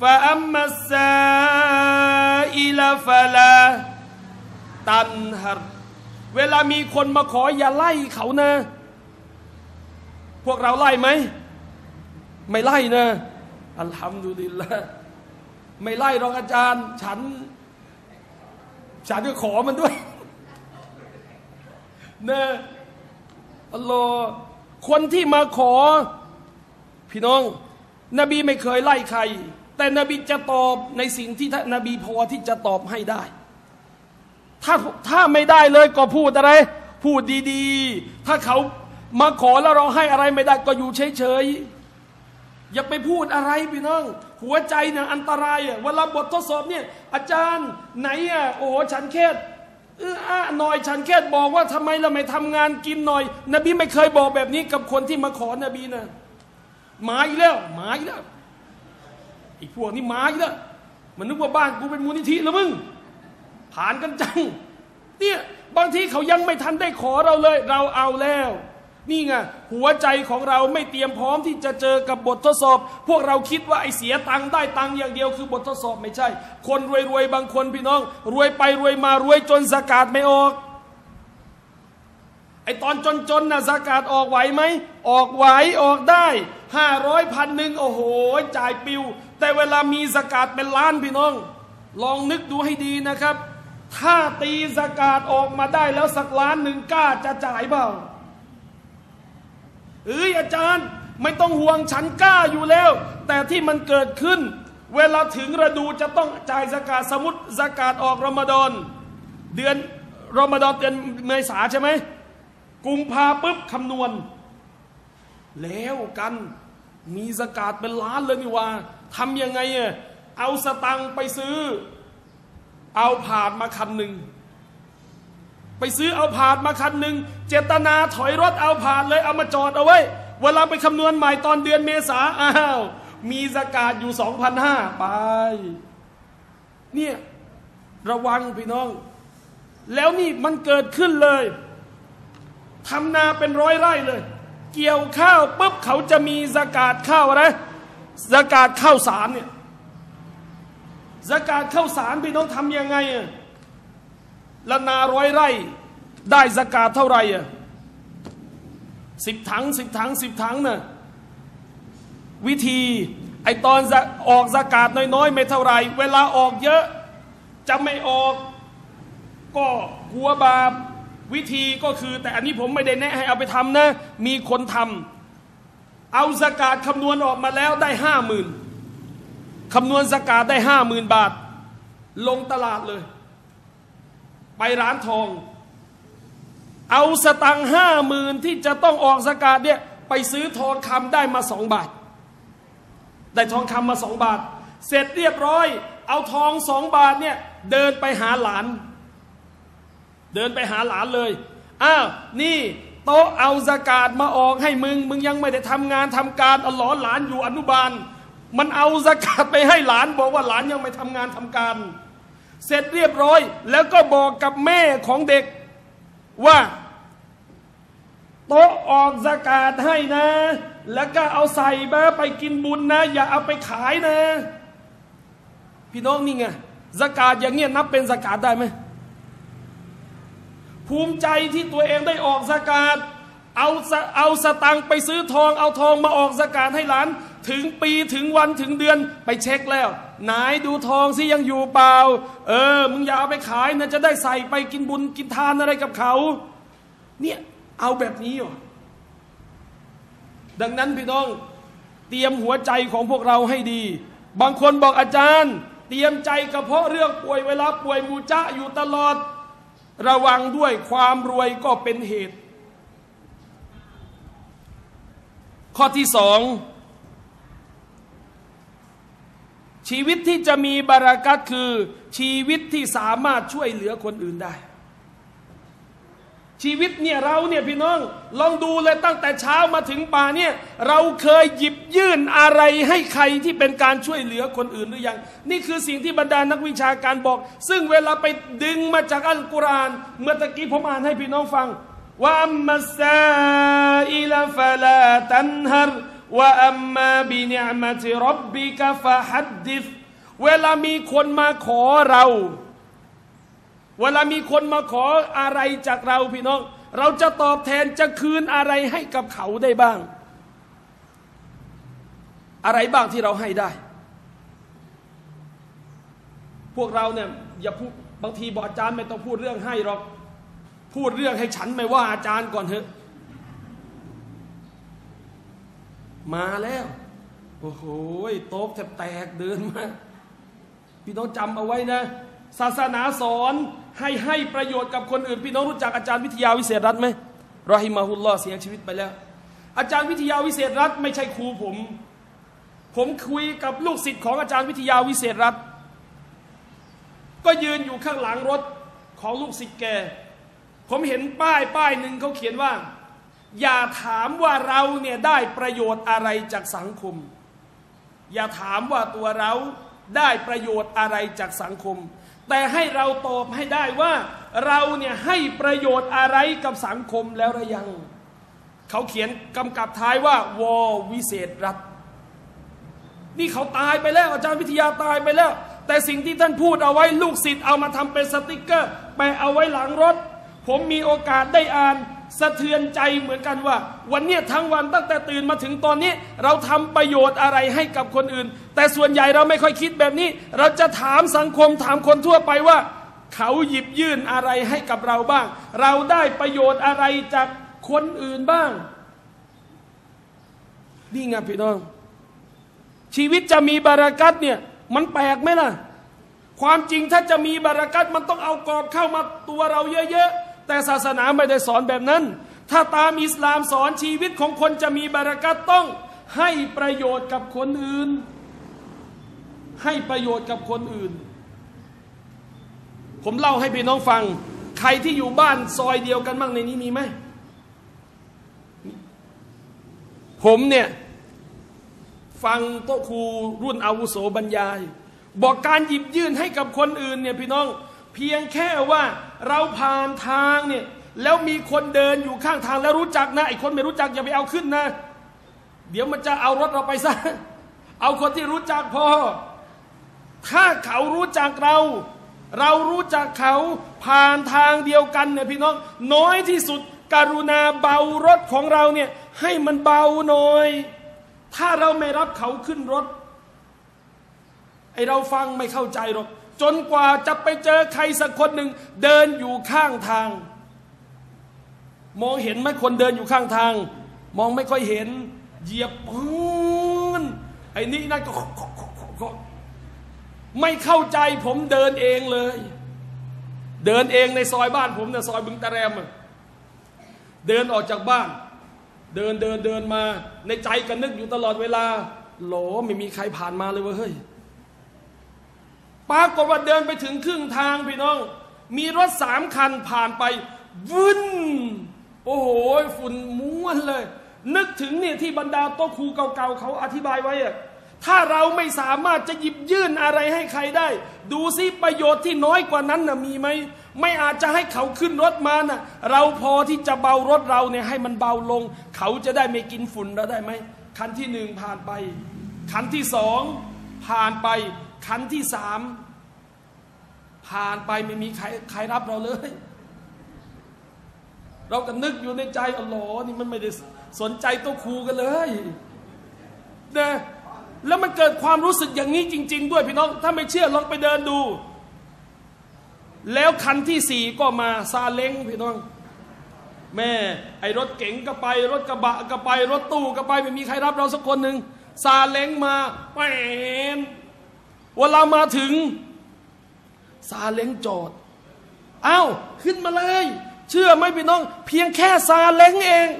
ฟาอัมมัสซาอิลาฟะลาตันฮัรเวลามีคนมาขออย่าไล่เขานะพวกเราไล่ไหมไม่ไล่นะอัลฮัมดุลิลละไม่ไล่หรอกอาจารย์ฉันฉันก็ขอมันด้วยนะอัลลอฮ์คนที่มาขอพี่น้องนบีไม่เคยไล่ใครแต่นบีจะตอบในสิ่งที่นบีพอที่จะตอบให้ได้ถ้าถ้าไม่ได้เลยก็พูดอะไรพูดดีๆถ้าเขามาขอแล้วเราให้อะไรไม่ได้ก็อยู่เฉยๆอย่าไปพูดอะไรพี่น้องหัวใจเนี่ยอันตรายอ่ะเวลาบททดสอบเนี่ยอาจารย์ไหนอ่ะโอ้โหฉันแค่เอื้ออาหน่อยฉันแค่บอกว่าทำไมเราไม่ทำงานกินหน่อยนบีไม่เคยบอกแบบนี้กับคนที่มาขอนบีนะหมาอีกแล้วหมาอีกแล้วอีกพวกนี้หมาอีกแล้วมันนึกว่าบ้านกูเป็นมูลนิธิแล้วมึงผ่านกันจังเนี่ยบางทีเขายังไม่ทันได้ขอเราเลยเราเอาแล้วนี่ไงหัวใจของเราไม่เตรียมพร้อมที่จะเจอกับบททดสอบพวกเราคิดว่าไอ้เสียตังค์ได้ตังค์อย่างเดียวคือบททดสอบไม่ใช่คนรวยๆบางคนพี่น้องรวยไปรวยมารวยจนซะกาตไม่ออกไอ้ตอนจนๆนะซะกาตออกไหวไหมออกไหวออกได้ห้าร้อยพันหนึ่งโอ้โหจ่ายปิวแต่เวลามีซะกาตเป็นล้านพี่น้องลองนึกดูให้ดีนะครับถ้าตีซะกาตออกมาได้แล้วสักล้านหนึ่งกล้าจะจ่ายเปล่าเอ้ยอาจารย์ไม่ต้องห่วงฉันกล้าอยู่แล้วแต่ที่มันเกิดขึ้นเวลาถึงฤดูจะต้องจ่ายซะกาตสมมุติซะกาตออกรอมฎอนเดือนรอมฎอนเดือนเมษาใช่ไหมกุมภาปุ๊บคำนวณแล้วกันมีซะกาตเป็นล้านเลยนี่ว่าทำยังไงอ่ะเอาสตังค์ไปซื้อเอาผาดมาคันหนึ่งไปซื้อเอาผาดมาคันหนึ่งเจตนาถอยรถเอาผาดเลยเอามาจอดเอาไว้เวลาไปคำนวณใหม่ตอนเดือนเมษาอ้าวมีซะกาตอยู่ สองพันห้าร้อย ไปเนี่ยระวังพี่น้อง แล้วนี่มันเกิดขึ้นเลยทำนาเป็นร้อยไร่เลยเกี่ยวข้าวปุ๊บเขาจะมีซะกาตข้าวอะไรซะกาตข้าวสารเนี่ยซะกาตข้าวสารพี่น้องทำยังไงอะละนาร้อยไร่ได้ซะกาตเท่าไหร่อะสิบถังสิบถังสิบถังน่ะวิธีไอตอนออกซะกาตน้อยๆไม่เท่าไหร่เวลาออกเยอะจะไม่ออกก็กลัวบาปวิธีก็คือแต่อันนี้ผมไม่ได้แนะให้เอาไปทำนะมีคนทำเอาซะกาตคำนวณออกมาแล้วได้ห้าหมื่นคำนวณซะกาตได้ห้าหมื่นบาทลงตลาดเลยไปร้านทองเอาสตังค์ห้าหมื่นที่จะต้องออกซะกาตเนี่ยไปซื้อทองคำได้มาสองบาทได้ทองคำมาสองบาทเสร็จเรียบร้อยเอาทองสองบาทเนี่ยเดินไปหาหลานเดินไปหาหลานเลยอ้าวนี่โต๊ะเอาซะกาตมาออกให้มึงมึงยังไม่ได้ทำงานทำการอัลลอฮ์หลานอยู่อนุบาลมันเอาซะกาตไปให้หลานบอกว่าหลานยังไม่ทำงานทำการเสร็จเรียบร้อยแล้วก็บอกกับแม่ของเด็กว่าโต๊ะออกซะกาตให้นะแล้วก็เอาใส่มาไปกินบุญนะอย่าเอาไปขายนะพี่น้องนี่ไงซะกาตอย่างเงี้ยนับเป็นซะกาตได้ไหมภูมิใจที่ตัวเองได้ออกซะกาตเอาเอาสตังค์ไปซื้อทองเอาทองมาออกซะกาตให้หลานถึงปีถึงวันถึงเดือนไปเช็คแล้วนายดูทองสิยังอยู่เปล่าเออมึงอย่าเอาไปขายนะจะได้ใส่ไปกินบุญกินทานอะไรกับเขาเนี่ยเอาแบบนี้อ่ะดังนั้นพี่น้องเตรียมหัวใจของพวกเราให้ดีบางคนบอกอาจารย์เตรียมใจกระเพาะเรื่องป่วยเวลาป่วยมูจะอยู่ตลอดระวังด้วยความรวยก็เป็นเหตุข้อที่สองชีวิตที่จะมีบารักัตคือชีวิตที่สามารถช่วยเหลือคนอื่นได้ชีวิตเนี่ยเราเนี่ยพี่น้องลองดูเลยตั้งแต่เช้ามาถึงป่าเนี่ยเราเคยหยิบยื่นอะไรให้ใครที่เป็นการช่วยเหลือคนอื่นหรือยังนี่คือสิ่งที่บรรดานักวิชาการบอกซึ่งเวลาไปดึงมาจากอัลกุรอานเมื่อตะกี้ผมอ่านให้พี่น้องฟังวะอัมมัสซาอิลฟะลาตันฮรวะอัมมาบินิอ์มะติร็อบบิกะฟะฮัดดิษเวลามีคนมาขอเราเวลามีคนมาขออะไรจากเราพี่น้องเราจะตอบแทนจะคืนอะไรให้กับเขาได้บ้างอะไรบ้างที่เราให้ได้พวกเราเนี่ยอย่าพูดบางทีบอกอาจารย์ไม่ต้องพูดเรื่องให้หรอกพูดเรื่องให้ฉันไม่ว่าอาจารย์ก่อนเถอะมาแล้วโอ้โหโต๊ะแทบแตกเดินมาพี่น้องจำเอาไว้นะศาสนาสอนให้ให้ประโยชน์กับคนอื่นพี่น้องรู้จักอาจารย์วิทยาวิเศษรัตน์ไหมรอฮิมาฮุลลอฮ์เสียชีวิตไปแล้วอาจารย์วิทยาวิเศษรัตน์ไม่ใช่ครูผมผมคุยกับลูกศิษย์ของอาจารย์วิทยาวิเศษรัตน์ก็ยืนอยู่ข้างหลังรถของลูกศิษย์แกผมเห็นป้ายป้ายหนึ่งเขาเขียนว่าอย่าถามว่าเราเนี่ยได้ประโยชน์อะไรจากสังคมอย่าถามว่าตัวเราได้ประโยชน์อะไรจากสังคมแต่ให้เราตอบให้ได้ว่าเราเนี่ยให้ประโยชน์อะไรกับสังคมแล้วหรือยังเขาเขียนกำกับท้ายว่าววิเศษรัตน์นี่เขาตายไปแล้วอาจารย์วิทยาตายไปแล้วแต่สิ่งที่ท่านพูดเอาไว้ลูกศิษย์เอามาทำเป็นสติกเกอร์ไปเอาไว้หลังรถผมมีโอกาสได้อ่านสะเทือนใจเหมือนกันว่าวันนี้ทั้งวันตั้งแต่ตื่นมาถึงตอนนี้เราทำประโยชน์อะไรให้กับคนอื่นแต่ส่วนใหญ่เราไม่ค่อยคิดแบบนี้เราจะถามสังคมถามคนทั่วไปว่าเขาหยิบยื่นอะไรให้กับเราบ้างเราได้ประโยชน์อะไรจากคนอื่นบ้างนี่ไงพี่น้องชีวิตจะมีบารักัตเนี่ยมันแปลกไหมล่ะความจริงถ้าจะมีบารักัตมันต้องเอากรอบเข้ามาตัวเราเยอะๆแต่ศาสนาไม่ได้สอนแบบนั้นถ้าตามอิสลามสอนชีวิตของคนจะมีบารักัตต้องให้ประโยชน์กับคนอื่นให้ประโยชน์กับคนอื่นผมเล่าให้พี่น้องฟังใครที่อยู่บ้านซอยเดียวกันบ้างในนี้มีไหมผมเนี่ยฟังโตครูรุ่นอาวุโสบรรยายบอกการหยิบยื่นให้กับคนอื่นเนี่ยพี่น้อง เพียงแค่ว่าเราผ่านทางเนี่ยแล้วมีคนเดินอยู่ข้างทางแล้วรู้จักนะไอ้คนไม่รู้จักอย่าไปเอาขึ้นนะเดี๋ยวมันจะเอารถเราไปซะเอาคนที่รู้จักพอถ้าเขารู้จักเราเรารู้จักเขาผ่านทางเดียวกันเนี่ยพี่น้องน้อยที่สุดกรุณาเบารถของเราเนี่ยให้มันเบาหน่อยถ้าเราไม่รับเขาขึ้นรถไอเราฟังไม่เข้าใจหรอกจนกว่าจะไปเจอใครสักคนหนึ่งเดินอยู่ข้างทางมองเห็นไหมคนเดินอยู่ข้างทางมองไม่ค่อยเห็นเหยียบพื้นไอ้นี่นั่นก็ไม่เข้าใจผมเดินเองเลยเดินเองในซอยบ้านผมเนี่ยซอยบึงตะแรมเดินออกจากบ้านเดินเดินเดินมาในใจก็นึกอยู่ตลอดเวลาโหลไม่มีใครผ่านมาเลยเว้ยเฮ้ยปรากฏว่าเดินไปถึงครึ่งทางพี่น้องมีรถสามคันผ่านไปวุ้นโอ้โหฝุ่นม้วนเลยนึกถึงเนี่ยที่บรรดาโต๊ะครูเก่าๆเขาอธิบายไว้อะถ้าเราไม่สามารถจะหยิบยื่นอะไรให้ใครได้ดูซิประโยชน์ที่น้อยกว่านั้นนะมีไหมไม่อาจจะให้เขาขึ้นรถมานะเราพอที่จะเบารถเราเนี่ยให้มันเบาลงเขาจะได้ไม่กินฝุ่นเราได้ไหมคันที่หนึ่งผ่านไปคันที่สองผ่านไปคันที่สามผ่านไปไม่มีใครใครรับเราเลยเราก็นึกอยู่ในใจอ๋อหลอนี่มันไม่ได้สนใจตัวครูกันเลยนะแล้วมันเกิดความรู้สึกอย่างนี้จริงๆด้วยพี่น้องถ้าไม่เชื่อลองไปเดินดูแล้วคันที่สี่ก็มาซาเล้งพี่น้องแม่ไอรถเก๋งก็ไปรถกระบะก็ไปรถตู้ก็ไปไม่มีใครรับเราสักคนหนึ่งซาเล้งมาแหวนเวลามาถึงซาเล้งจอดเอ้าขึ้นมาเลยเชื่อไหมพี่น้องเพียงแค่ซาเล้งเอง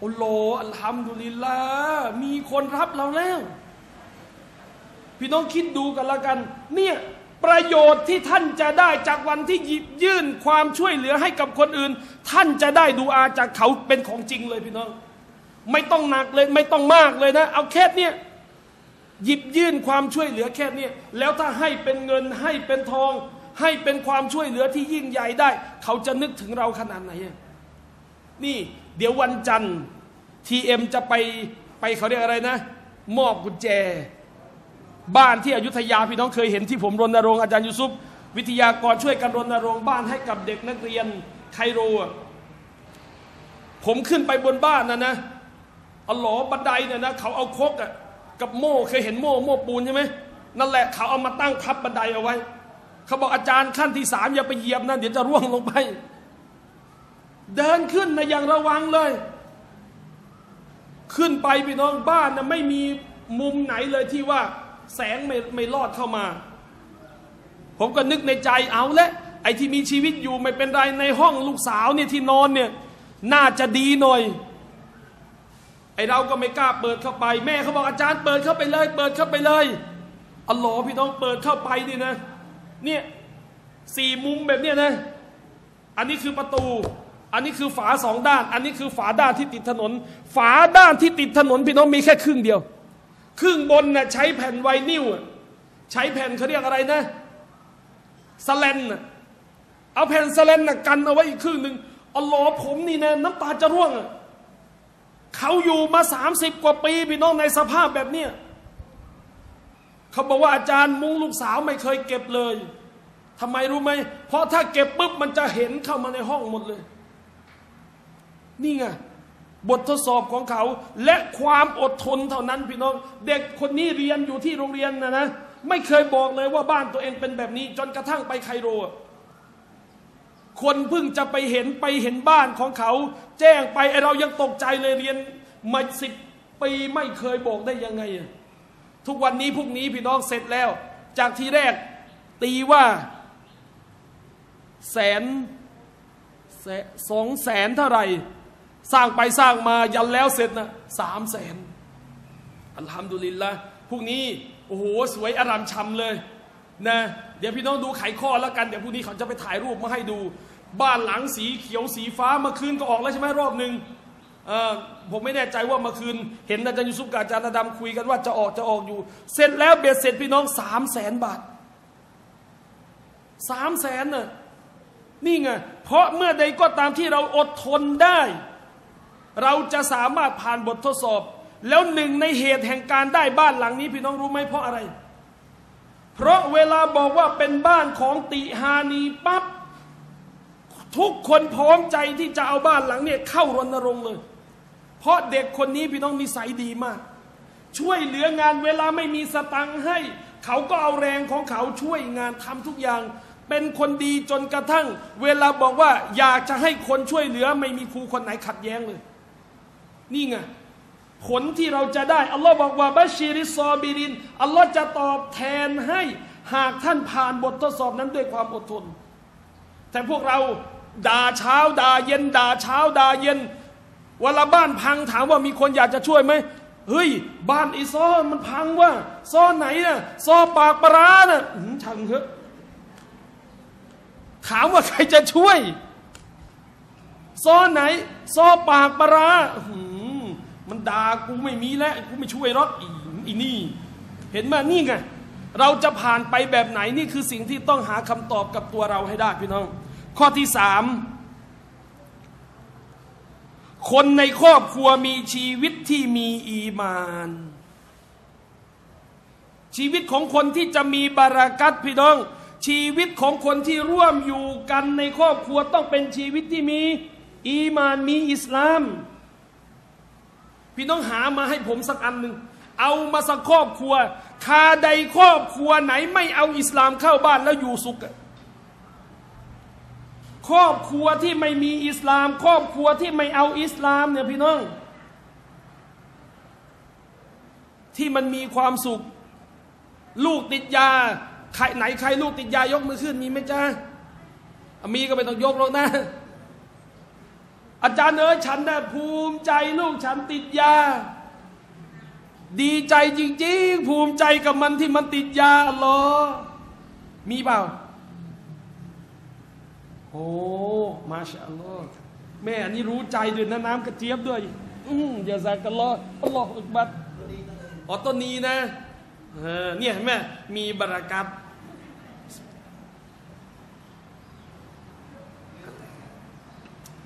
โอ้โหอัลฮัมดุลิลลาห์มีคนรับเราแล้วพี่น้องคิดดูกันละกันเนี่ยประโยชน์ที่ท่านจะได้จากวันที่หยิบยื่นความช่วยเหลือให้กับคนอื่นท่านจะได้ดูอาจากเขาเป็นของจริงเลยพี่น้องไม่ต้องหนักเลยไม่ต้องมากเลยนะเอาแค่เนี่ยหยิบยื่นความช่วยเหลือแค่เนี่ยแล้วถ้าให้เป็นเงินให้เป็นทองให้เป็นความช่วยเหลือที่ยิ่งใหญ่ได้เขาจะนึกถึงเราขนาดไหนนี่เดี๋ยววันจันทร์ทีเอ็มจะไปไปเขาเรียกอะไรนะมอบกุญแจบ้านที่อยุธยาพี่น้องเคยเห็นที่ผมรณรงค์อาจารย์ยูซุฟวิทยากรช่วยกันรณรงค์บ้านให้กับเด็กนักเรียนไคโรผมขึ้นไปบนบ้านนะนะอ๋อบันไดเนี่ยนะเขาเอาคกอ่ะกับโม่เคยเห็นโม่โม่ปูนใช่ไหมนั่นแหละเขาเอามาตั้งทับบันไดเอาไว้เขาบอกอาจารย์ขั้นที่สามอย่าไปเหยียบนะเดี๋ยวจะร่วงลงไปเดินขึ้นนะอย่างระวังเลยขึ้นไปพี่น้องบ้านนะไม่มีมุมไหนเลยที่ว่าแสงไม่ไม่ลอดเข้ามาผมก็นึกในใจเอาละไอ้ที่มีชีวิตอยู่ไม่เป็นไรในห้องลูกสาวเนี่ยที่นอนเนี่ยน่าจะดีหน่อยไอ้เราก็ไม่กล้าเปิดเข้าไปแม่เขาบอกอาจารย์เปิดเข้าไปเลยเปิดเข้าไปเลยอัลลอฮ์พี่น้องเปิดเข้าไปดินะเนี่ยสี่มุมแบบเนี้ยนะอันนี้คือประตูอันนี้คือฝาสองด้านอันนี้คือฝาด้านที่ติดถนนฝาด้านที่ติดถนนพี่น้องมีแค่ครึ่งเดียวครึ่งบนน่ะใช้แผ่นไวนิลใช้แผ่นเขาเรียกอะไรนะสแลนน่ะเอาแผ่นสแลนน่ะกันเอาไว้อีกครึ่งหนึ่งอัลลอฮ์ผมนี่นะน้ำตาจะร่วงเขาอยู่มาสามสิบกว่าปีพี่น้องในสภาพแบบเนี้ยเขาบอกว่าอาจารย์มุ้งลูกสาวไม่เคยเก็บเลยทำไมรู้ไหมเพราะถ้าเก็บปุ๊บมันจะเห็นเข้ามาในห้องหมดเลยนี่ไงบททดสอบของเขาและความอดทนเท่านั้นพี่น้องเด็กคนนี้เรียนอยู่ที่โรงเรียนนะนะไม่เคยบอกเลยว่าบ้านตัวเองเป็นแบบนี้จนกระทั่งไปไคโรคนเพิ่งจะไปเห็นไปเห็นบ้านของเขาแจ้งไปไอเรายังตกใจเลยเรียนมาสิบปีไม่เคยบอกได้ยังไงทุกวันนี้พวกนี้พี่น้องเสร็จแล้วจากทีแรกตีว่าแสนสองแสนเท่าไหร่สร้างไปสร้างมายันแล้วเสร็จนะสามแสนอัลฮัมดุลิลละพวกนี้โอ้โหสวยอารามชำเลยนะเดี๋ยวพี่น้องดูไขข้อแล้วกันเดี๋ยวพวกนี้เขาจะไปถ่ายรูปมาให้ดูบ้านหลังสีเขียวสีฟ้าเมื่อคืนก็ออกแล้วใช่ไหมรอบหนึ่งผมไม่แน่ใจว่าเมื่อคืนเห็นอาจารย์ยูซุฟกับอาจารย์อดัมคุยกันว่าจะออกจะออกอยู่เสร็จแล้วเบ็ดเสร็จพี่น้องสามแสนบาท สามแสนน่ะนี่ไงเพราะเมื่อใดก็ตามที่เราอดทนได้เราจะสามารถผ่านบททดสอบแล้วหนึ่งในเหตุแห่งการได้บ้านหลังนี้พี่น้องรู้ไหมเพราะอะไรเพราะเวลาบอกว่าเป็นบ้านของติฮานีปั๊บทุกคนพร้อมใจที่จะเอาบ้านหลังเนี่ยเข้ารณรงค์เลยเพราะเด็กคนนี้พี่น้องนิสัยดีมากช่วยเหลืองานเวลาไม่มีสตังค์ให้เขาก็เอาแรงของเขาช่วยงานทำทุกอย่างเป็นคนดีจนกระทั่งเวลาบอกว่าอยากจะให้คนช่วยเหลือไม่มีครูคนไหนขัดแย้งเลยนี่ไงผลที่เราจะได้อัลลอฮ์บอกว่าบัชชีริซอบิรินอัลลอฮ์จะตอบแทนให้หากท่านผ่านบททดสอบนั้นด้วยความอดทนแต่พวกเราด่าเช้าด่าเย็นด่าเช้าด่าเย็นเวลาบ้านพังถามว่ามีคนอยากจะช่วยไหมเฮ้ยบ้านอีซ้อมันพังว่าซ้อไหนน่ะซ้อปากปลาน่ะช่างเถอะถามว่าใครจะช่วยซ้อไหนซ้อปากปลามันด่ากูไม่มีแล้วกูไม่ช่วยหรอกอีนี่เห็นไหมนี่ไงเราจะผ่านไปแบบไหนนี่คือสิ่งที่ต้องหาคำตอบกับตัวเราให้ได้พี่น้องข้อที่สามคนในครอบครัวมีชีวิตที่มีอีมานชีวิตของคนที่จะมีบารักัตพี่น้องชีวิตของคนที่ร่วมอยู่กันในครอบครัวต้องเป็นชีวิตที่มีอีมานมีอิสลามพี่น้องหามาให้ผมสักอันหนึ่งเอามาสักครอบครัวคาใดครอบครัวไหนไม่เอาอิสลามเข้าบ้านแล้วอยู่สุขครอบครัวที่ไม่มีอิสลามครอบครัวที่ไม่เอาอิสลามเนี่ยพี่น้องที่มันมีความสุขลูกติดยาใครไหนใครลูกติดยายกมือขึ้นมีไหมจ๊ะมีก็ไม่ต้องยกหรอกนะอาจารย์เอ๋ยฉันนะภูมิใจลูกฉันติดยาดีใจจริงๆภูมิใจกับมันที่มันติดยาอัลลอฮ์มีเปล่าโอ้มาชาอัลลอฮ์แม่อันนี้รู้ใจด้วยนะน้ำกระเจี๊ยบด้วยอืมอย่าซากัลลอฮ์อัลลอฮ์อักบัรอ๋อต้นนี้นะเออเนี่ยแม่มีบารอกัต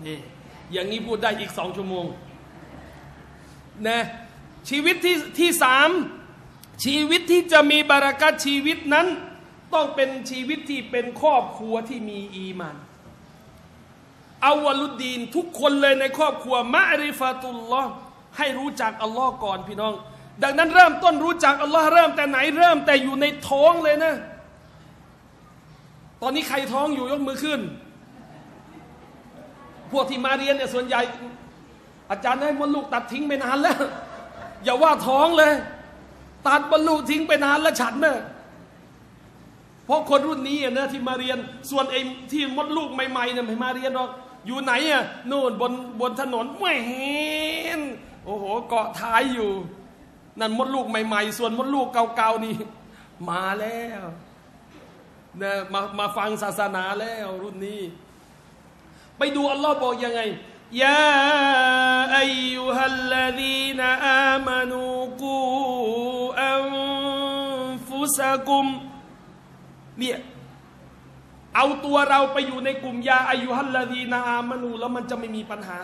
นี่อย่างนี้พูดได้อีกสองชั่วโมงนะชีวิตที่ที่สามชีวิตที่จะมีบารักัตชีวิตนั้นต้องเป็นชีวิตที่เป็นครอบครัวที่มีอีมานอัวลุดดีนทุกคนเลยในครอบครัวมะริฟาตุลลอฮ์ให้รู้จักอัลลอฮ์ก่อนพี่น้องดังนั้นเริ่มต้นรู้จักอัลลอฮ์เริ่มแต่ไหนเริ่มแต่อยู่ในท้องเลยนะตอนนี้ใครท้องอยู่ยกมือขึ้นพวกที่มาเรียนเนี่ยส่วนใหญ่อาจารย์ให้มดลูกตัดทิ้งไปนานแล้วอย่าว่าท้องเลยตัดมดลูกทิ้งไปนานแล้วฉันเนี่ยเพราะคนรุ่นนี้นะที่มาเรียนส่วนไอ้ที่มดลูกใหม่ๆเนี่ยไม่มาเรียนหรอกอยู่ไหนอ่ะนู่นบนบนถนนไม่เห็นโอ้โหเกาะท้ายอยู่นั่นมดลูกใหม่ๆส่วนมดลูกเก่าๆนี่มาแล้วนะมามาฟังศาสนาแล้วรุ่นนี้ไปดูอัลลอฮ์บอกยังไงยาอัยยูฮัลลดีนอามานูกูอันฟุสกุมเนี่ยเอาตัวเราไปอยู่ในกลุ่มยาอัยยูฮัลลดีนอามานูแล้วมันจะไม่มีปัญหา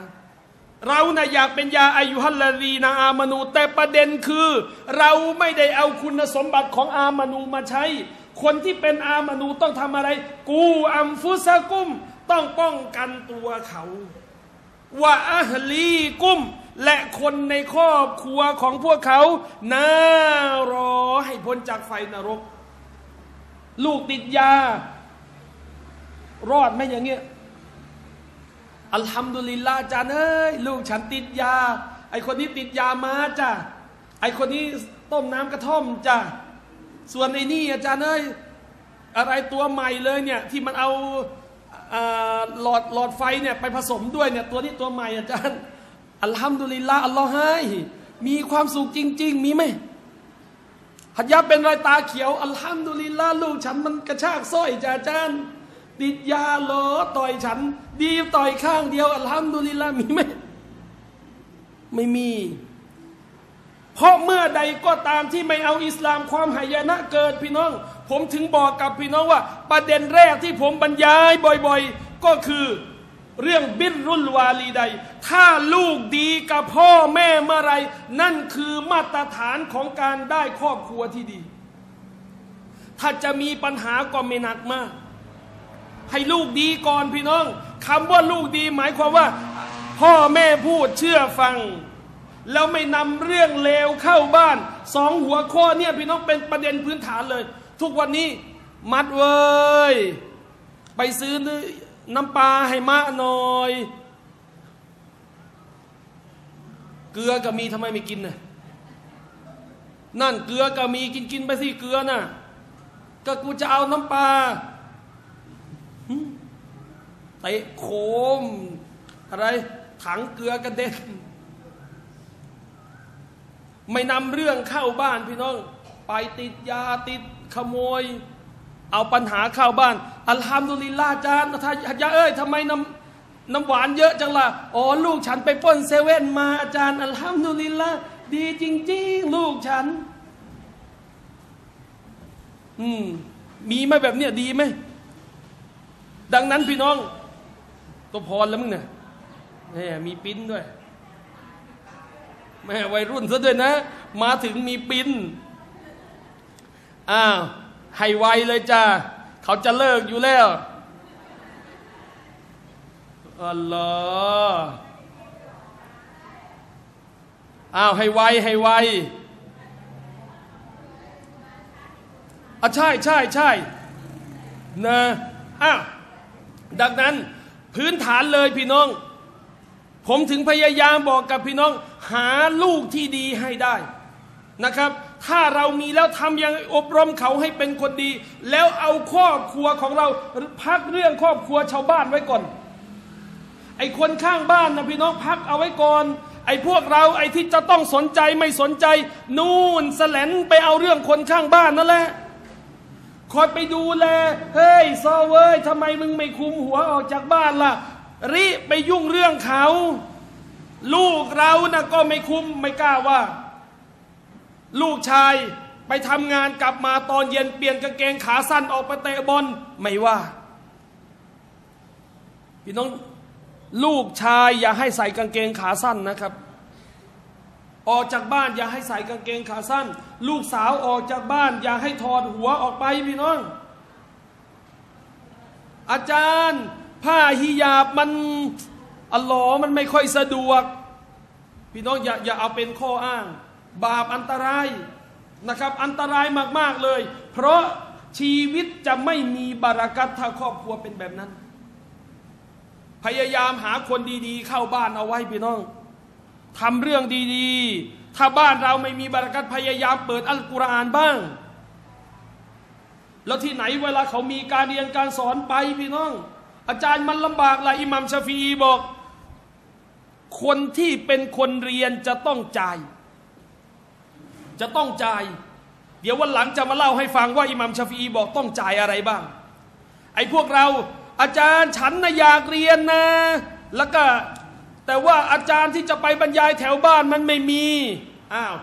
เราน่ะอยากเป็นยาอัยยูฮัลลดีนอามานูแต่ประเด็นคือเราไม่ได้เอาคุณสมบัติของอามานูมาใช้คนที่เป็นอามานูต้องทำอะไรกูอันฟุสกุมต้องป้องกันตัวเขาว่าอะฮลีกุมและคนในครอบครัวของพวกเขาน่ารอให้พ้นจากไฟนรกลูกติดยารอดไหมอย่างเงี้ยอัลฮัมดุลิลลาห์จ้าเอ้ยลูกฉันติดยาไอคนนี้ติดยามาจ้ะไอคนนี้ต้มน้ำกระท่อมจ้ะส่วนไอนี่อาจารย์เอ้ยอะไรตัวใหม่เลยเนี่ยที่มันเอาหลอดหลอดไฟเนี่ยไปผสมด้วยเนี่ยตัวนี้ตัวใหม่อาจารย์อัลฮัมดุลิลลาห์อัลลอฮ์ให้มีความสุขจริงๆมีไหมหัดยาเป็นรอยตาเขียวอัลฮัมดุลิลลาห์ลูกฉันมันกระชากสร้อยจ้าอาจารย์ติดยาหลอต่อยฉันดีต่อยข้างเดียวอัลฮัมดุลิลลาห์มีไหมไม่มีเพราะเมื่อใดก็ตามที่ไม่เอาอิสลามความหายนะเกิดพี่น้อง ผมถึงบอกกับพี่น้องว่าประเด็นแรกที่ผมบรรยายบ่อยๆก็คือเรื่องบิรรุลวาลิดัยถ้าลูกดีกับพ่อแม่เมื่อไรนั่นคือมาตรฐานของการได้ครอบครัวที่ดีถ้าจะมีปัญหาก็ไม่หนักมากให้ลูกดีก่อนพี่น้องคำว่าลูกดีหมายความว่าพ่อแม่พูดเชื่อฟังแล้วไม่นำเรื่องเลวเข้าบ้านสองหัวข้อเนี่ยพี่น้องเป็นประเด็นพื้นฐานเลยทุกวันนี้มัดเว้ยไปซื้อน้ำปลาให้มะหน่อยเกลือก็มีทำไมไม่กินน่ะนั่นเกลือก็มีกินกินไปสิเกลือน่ะก็กูจะเอาน้ำปลาเตะโคมอะไรถังเกลือกระเด็นไม่นำเรื่องเข้าบ้านพี่น้องไปติดยาติดขโมยเอาปัญหาเข้าบ้านอัลฮัมดุลิลลาห์อาจารย์ฮัจญะเอ้ยทำไมน้ำน้ำหวานเยอะจังล่ะอ๋อลูกฉันไปปล้นเซเว่นมาอาจารย์อัลฮัมดุลิลลาห์ดีจริงๆลูกฉันอืมมีไหมแบบเนี้ยดีไหมดังนั้นพี่น้องตัวพรแล้วมึงเนี่ยแหมมีปิ้นด้วยแม่วัยรุ่นซะด้วยนะมาถึงมีปิ้นอ้าวให้ไวเลยจ้าเขาจะเลิกอยู่แล้วอัลลอฮ์อ้าวให้ไวให้ไวอ่ะใช่ใช่ใช่นะอ้าวดังนั้นพื้นฐานเลยพี่น้องผมถึงพยายามบอกกับพี่น้องหาลูกที่ดีให้ได้นะครับถ้าเรามีแล้วทำยังอบรมเขาให้เป็นคนดีแล้วเอาครอบครัวของเราพักเรื่องครอบครัวชาวบ้านไว้ก่อนไอ้คนข้างบ้านนะพี่น้องพักเอาไว้ก่อนไอ้พวกเราไอ้ที่จะต้องสนใจไม่สนใจนู่นแสลนไปเอาเรื่องคนข้างบ้านนั่นแหละคอยไปดูแลเฮ้ยซอเว้ยทำไมมึงไม่คุมหัวออกจากบ้านล่ะรีบไปยุ่งเรื่องเขาลูกเรานะก็ไม่คุมไม่กล้าว่าลูกชายไปทำงานกลับมาตอนเย็นเปลี่ยนกางเกงขาสั้นออกไปเตะบอลไม่ว่าพี่น้องลูกชายอย่าให้ใส่กางเกงขาสั้นนะครับออกจากบ้านอย่าให้ใส่กางเกงขาสั้นลูกสาวออกจากบ้านอย่าให้ถอดหัวออกไปพี่น้องอาจารย์ผ้าฮิญาบมันอัลลอฮ์มันไม่ค่อยสะดวกพี่น้องอย่าอย่าเอาเป็นข้ออ้างบาปอันตรายนะครับอันตรายมากๆเลยเพราะชีวิตจะไม่มีบารักัตถ้าครอบครัวเป็นแบบนั้นพยายามหาคนดีๆเข้าบ้านเอาไว้พี่น้องทำเรื่องดีๆถ้าบ้านเราไม่มีบารักัตพยายามเปิดอัลกุรอานบ้างแล้วที่ไหนเวลาเขามีการเรียนการสอนไปพี่น้องอาจารย์มันลำบากล่ะอิหม่ามชาฟีอีบอกคนที่เป็นคนเรียนจะต้องจ่ายจะต้องจ่ายเดี๋ยววันหลังจะมาเล่าให้ฟังว่าอิหม่ามชาฟีอีบอกต้องจ่ายอะไรบ้างไอ้พวกเราอาจารย์ฉันนะอยากเรียนนะแล้วก็แต่ว่าอาจารย์ที่จะไปบรรยายแถวบ้านมันไม่มีอ้าว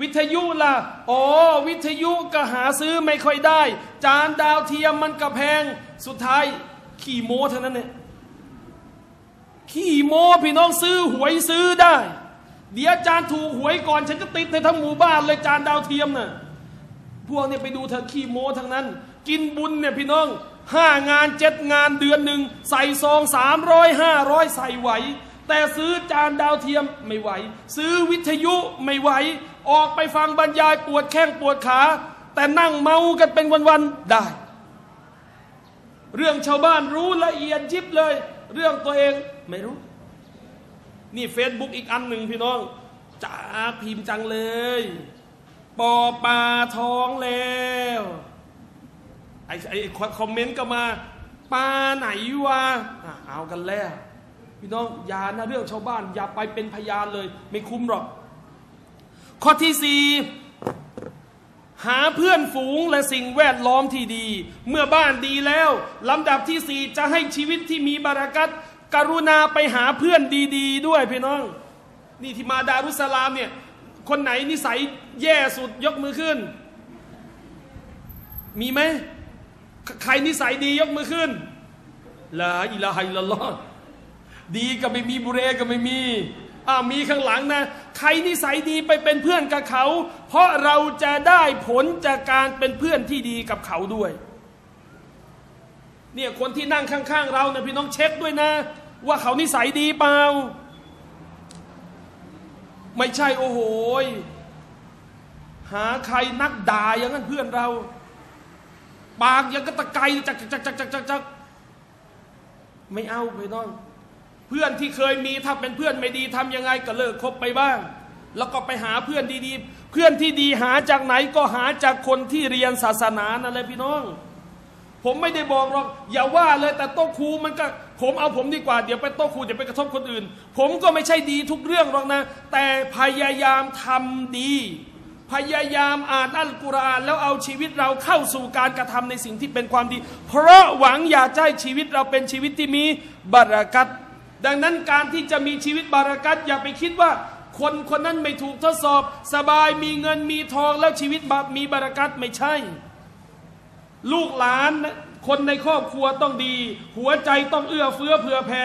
วิทยุล่ะอ๋อวิทยุก็หาซื้อไม่ค่อยได้จานดาวเทียมมันก็แพงสุดท้ายขี่โม้เท่านั้นเนี่ยขี่โม้พี่น้องซื้อหวยซื้อได้เดี๋ยวจานถูกหวยก่อนฉันก็ติดในทั้งหมู่บ้านเลยจานดาวเทียมน่ะพวกเนี่ยไปดูเธอขี้โม้ทั้งนั้นกินบุญเนี่ยพี่น้องห้างานเจ็ดงานเดือนหนึ่งใส่ซองสามร้อยห้าร้อยใส่ไหวแต่ซื้อจานดาวเทียมไม่ไหวซื้อวิทยุไม่ไหวออกไปฟังบรรยายปวดแข้งปวดขาแต่นั่งเมากันเป็นวันๆได้เรื่องชาวบ้านรู้ละเอียดยิบเลยเรื่องตัวเองไม่รู้นี่เฟซบุ๊กอีกอันหนึ่งพี่น้องจ้าพิมพ์จังเลยปอปลาท้องแล้วไอ้ไอ้คอมเมนต์ก็มาปลาไหนวะเอากันแล้วพี่น้องอย่านะเรื่องชาวบ้านอย่าไปเป็นพยานเลยไม่คุ้มหรอกข้อที่สี่หาเพื่อนฝูงและสิ่งแวดล้อมที่ดีเมื่อบ้านดีแล้วลำดับที่สี่จะให้ชีวิตที่มีบารักัตกรุณาไปหาเพื่อนดีๆด้วยพี่น้องนี่ที่มาดารุสลามเนี่ยคนไหนนิสัยแย่สุดยกมือขึ้น มีไหมใครนิสัยดียกมือขึ้นลาอิลาฮะอิลลัลลอฮ์ดีก็ไม่มีบุเรก็ไม่มีอ้าวมีข้างหลังนะใครนิสัยดีไปเป็นเพื่อนกับเขาเพราะเราจะได้ผลจากการเป็นเพื่อนที่ดีกับเขาด้วยเนี่ยคนที่นั่งข้างๆเราเนี่ยพี่น้องเช็คด้วยนะว่าเขานิสัยดีเปล่าไม่ใช่โอ้โหหาใครนักด่าอย่างนั้นเพื่อนเราปากยังกระตะไกจักจักจักจักจักจักไม่เอาพี่น้องเพื่อนที่เคยมีถ้าเป็นเพื่อนไม่ดีทำยังไงก็เลิกคบไปบ้างแล้วก็ไปหาเพื่อนดีๆเพื่อนที่ดีหาจากไหนก็หาจากคนที่เรียนศาสนานั่นแหละพี่น้องผมไม่ได้บอกหรอกอย่าว่าเลยแต่โต๊ะครูมันก็ผมเอาผมดีกว่าเดี๋ยวไปโต๊ะครูเดี๋ยวไปกระทบคนอื่นผมก็ไม่ใช่ดีทุกเรื่องหรอกนะแต่พยายามทำดีพยายามอ่านอัลกุรอานแล้วเอาชีวิตเราเข้าสู่การกระทำในสิ่งที่เป็นความดีเพราะหวังอยากให้ชีวิตเราเป็นชีวิตที่มีบารอกัตดังนั้นการที่จะมีชีวิตบารอกัตอย่าไปคิดว่าคนคนนั้นไม่ถูกทดสอบสบายมีเงินมีทองแล้วชีวิตมีบารอกัตไม่ใช่ลูกหลานคนในครอบครัวต้องดีหัวใจต้องเอื้อเฟื้อเผื่อแผ่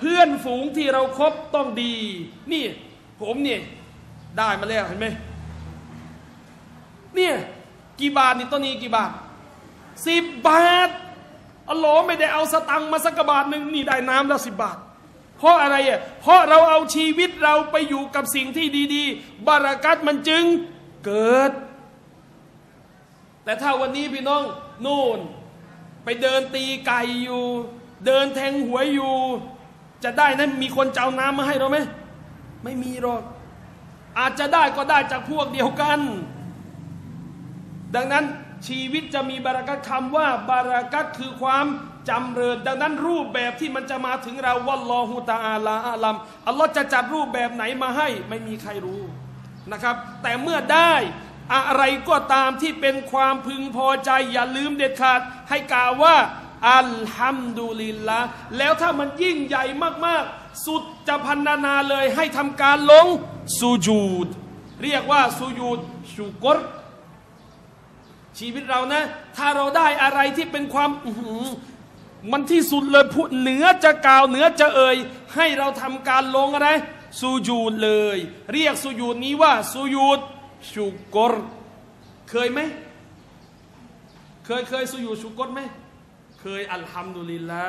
เพื่อนฝูงที่เราคบต้องดีนี่ผมเนี่ยได้มาแล้วเห็นไหมเนี่ยกี่บาทนี่ต้นนี้กี่บาทสิบบาทอัลลอฮ์ไม่ได้เอาสตังค์มาสักบาทหนึ่งนี่ได้น้ำแล้วสิบบาทเพราะอะไรอ่ะเพราะเราเอาชีวิตเราไปอยู่กับสิ่งที่ดีๆบารอกัตมันจึงเกิดแต่ถ้าวันนี้พี่น้องนู่นไปเดินตีไก่อยู่เดินแทงหวยอยู่จะได้นั้นมีคนจะเอาน้ำมาให้เราไหมไม่มีหรอกอาจจะได้ก็ได้จากพวกเดียวกันดังนั้นชีวิตจะมีบารอกัตคำว่าบารอกัตคือความจำเริญดังนั้นรูปแบบที่มันจะมาถึงเราวัลลอฮุตะอาลาอาลัมอัลลอฮ์จะจัดรูปแบบไหนมาให้ไม่มีใครรู้นะครับแต่เมื่อได้อะไรก็ตามที่เป็นความพึงพอใจอย่าลืมเด็ดขาดให้กล่าวว่าอัลฮัมดุลิลละแล้วถ้ามันยิ่งใหญ่มากๆสุดจะพรรณนาเลยให้ทำการลงสุญูดเรียกว่าสุญูดชุกรชีวิตเรานะถ้าเราได้อะไรที่เป็นความมันที่สุดเลยพูดเหนือจะกล่าวเหนือจะเอ่ยให้เราทำการลงอะไรสุญูดเลยเรียกสุญูดนี้ว่าสุญูดชุกรเคยไหมเคยเคยสุญูดชุกรไหมเคยอัลฮัมดุลิลละ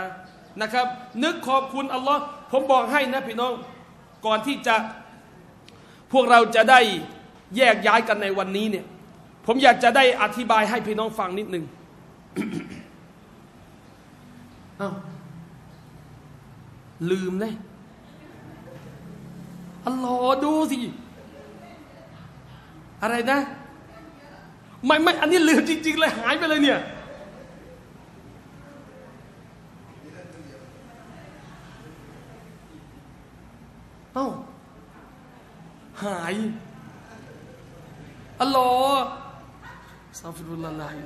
นะครับนึกขอบคุณอัลลอฮ์ผมบอกให้นะพี่น้องก่อนที่จะพวกเราจะได้แยกย้ายกันในวันนี้เนี่ยผมอยากจะได้อธิบายให้พี่น้องฟังนิดนึง อ้าวลืมเลยอัลลอฮ์ดูสิอะไรนะไม่ไม่อันนี้ลืมจริงๆเลยหายไปเลยเนี่ยเอ้าหายอัลลอฮ์ซาฟิรุลลาฮิ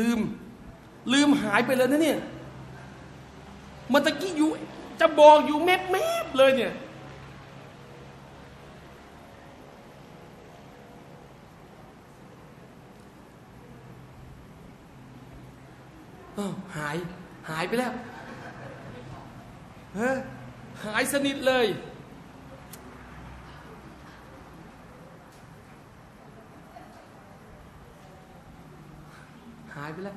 ลืมลืมหายไปเลยนะเนี่ยมันตะกี้อยู่จะบอกอยู่เม็ดเม็ดเลยเนี่ยอ้าวหายหายไปแล้วเฮ้ยหายสนิทเลยหายไปแล้ว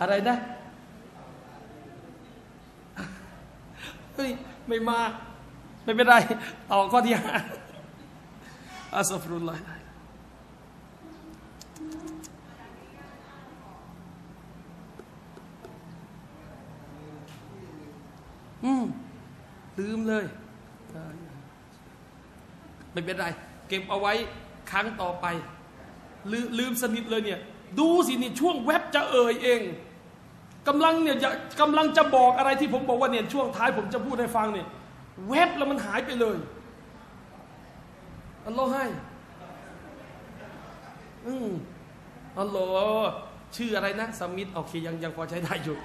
อะไรนะเฮ้ยไม่มาไม่เป็นไรต่อข้อที่ห้าอัสฟิรุลลอฮ์อืมลืมเลยไม่เป็นไรเก็บเอาไว้ครั้งต่อไปลืมลืมสนิทเลยเนี่ยดูสินี่ช่วงแวบจะเอ่ยเองกำลังเนี่ยกำลังจะบอกอะไรที่ผมบอกว่าเนี่ยช่วงท้ายผมจะพูดให้ฟังเนี่ยแวบแล้วมันหายไปเลยอัลลอฮ์ให้อืมอัลลอฮ์ชื่ออะไรนะสมิธโอเคยังยังพอใช้ได้อยู่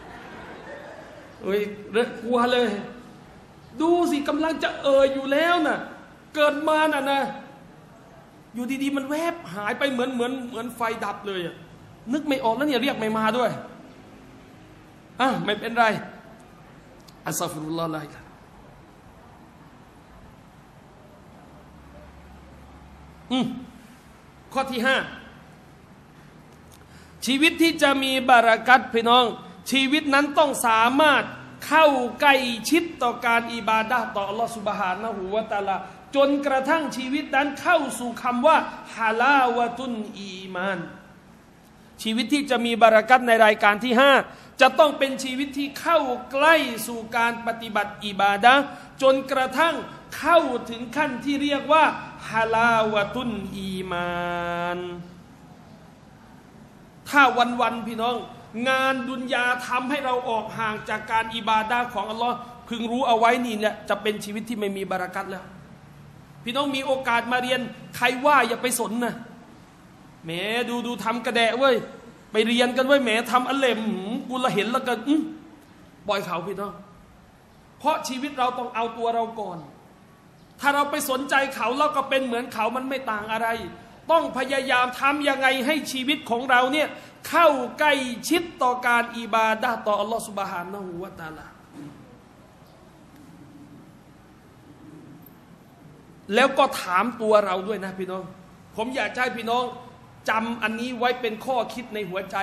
เอ้ยกลัวเลยดูสิกำลังจะเอ่ยอยู่แล้วน่ะเกิดมาน่ะนะ อยู่ดีๆมันแวบหายไปเหมือนเหมือนเหมือนไฟดับเลยนึกไม่ออกแล้วเนี่ยเรียกไม่มาด้วยอ่ะไม่เป็นไรอัสซาฟุรุลลอฮ์ลาอิลาฮ์อืมข้อที่ห้าชีวิตที่จะมีบารักัตพี่น้องชีวิตนั้นต้องสามารถเข้าใกล้ชิดต่อการอิบาดะห์ต่ออัลลอฮ์ซุบฮานะฮูวะตะอาลาจนกระทั่งชีวิตนั้นเข้าสู่คำว่าฮาลาวะตุนอีมานชีวิตที่จะมีบารักัตในรายการที่ห้าจะต้องเป็นชีวิตที่เข้าใกล้สู่การปฏิบัติอิบาดะห์จนกระทั่งเข้าถึงขั้นที่เรียกว่าฮาลาวะตุนอีมานถ้าวันๆพี่น้องงานดุนยาทำให้เราออกห่างจากการอิบาดะห์ของอัลลอฮ์พึงรู้เอาไว้นี่เนี่ยจะเป็นชีวิตที่ไม่มีบารักัตแล้วพี่น้องมีโอกาสมาเรียนใครว่าอย่าไปสนนะแหมดูดูทำกระแดะเว้ยไปเรียนกันเว้ยแหมทำอัลเลมกูละเห็นแล้วกันปล่อยเขาพี่น้องเพราะชีวิตเราต้องเอาตัวเราก่อนถ้าเราไปสนใจเขาเราก็เป็นเหมือนเขามันไม่ต่างอะไรต้องพยายามทำยังไงให้ชีวิตของเราเนี่ยเข้าใกล้ชิดต่อการอิบาดะห์ต่ออัลลอฮฺซุบฮานะฮูวะตะอาลาแล้วก็ถามตัวเราด้วยนะพี่น้องผมอยากให้พี่น้องจำอันนี้ไว้เป็นข้อคิดในหัวใจ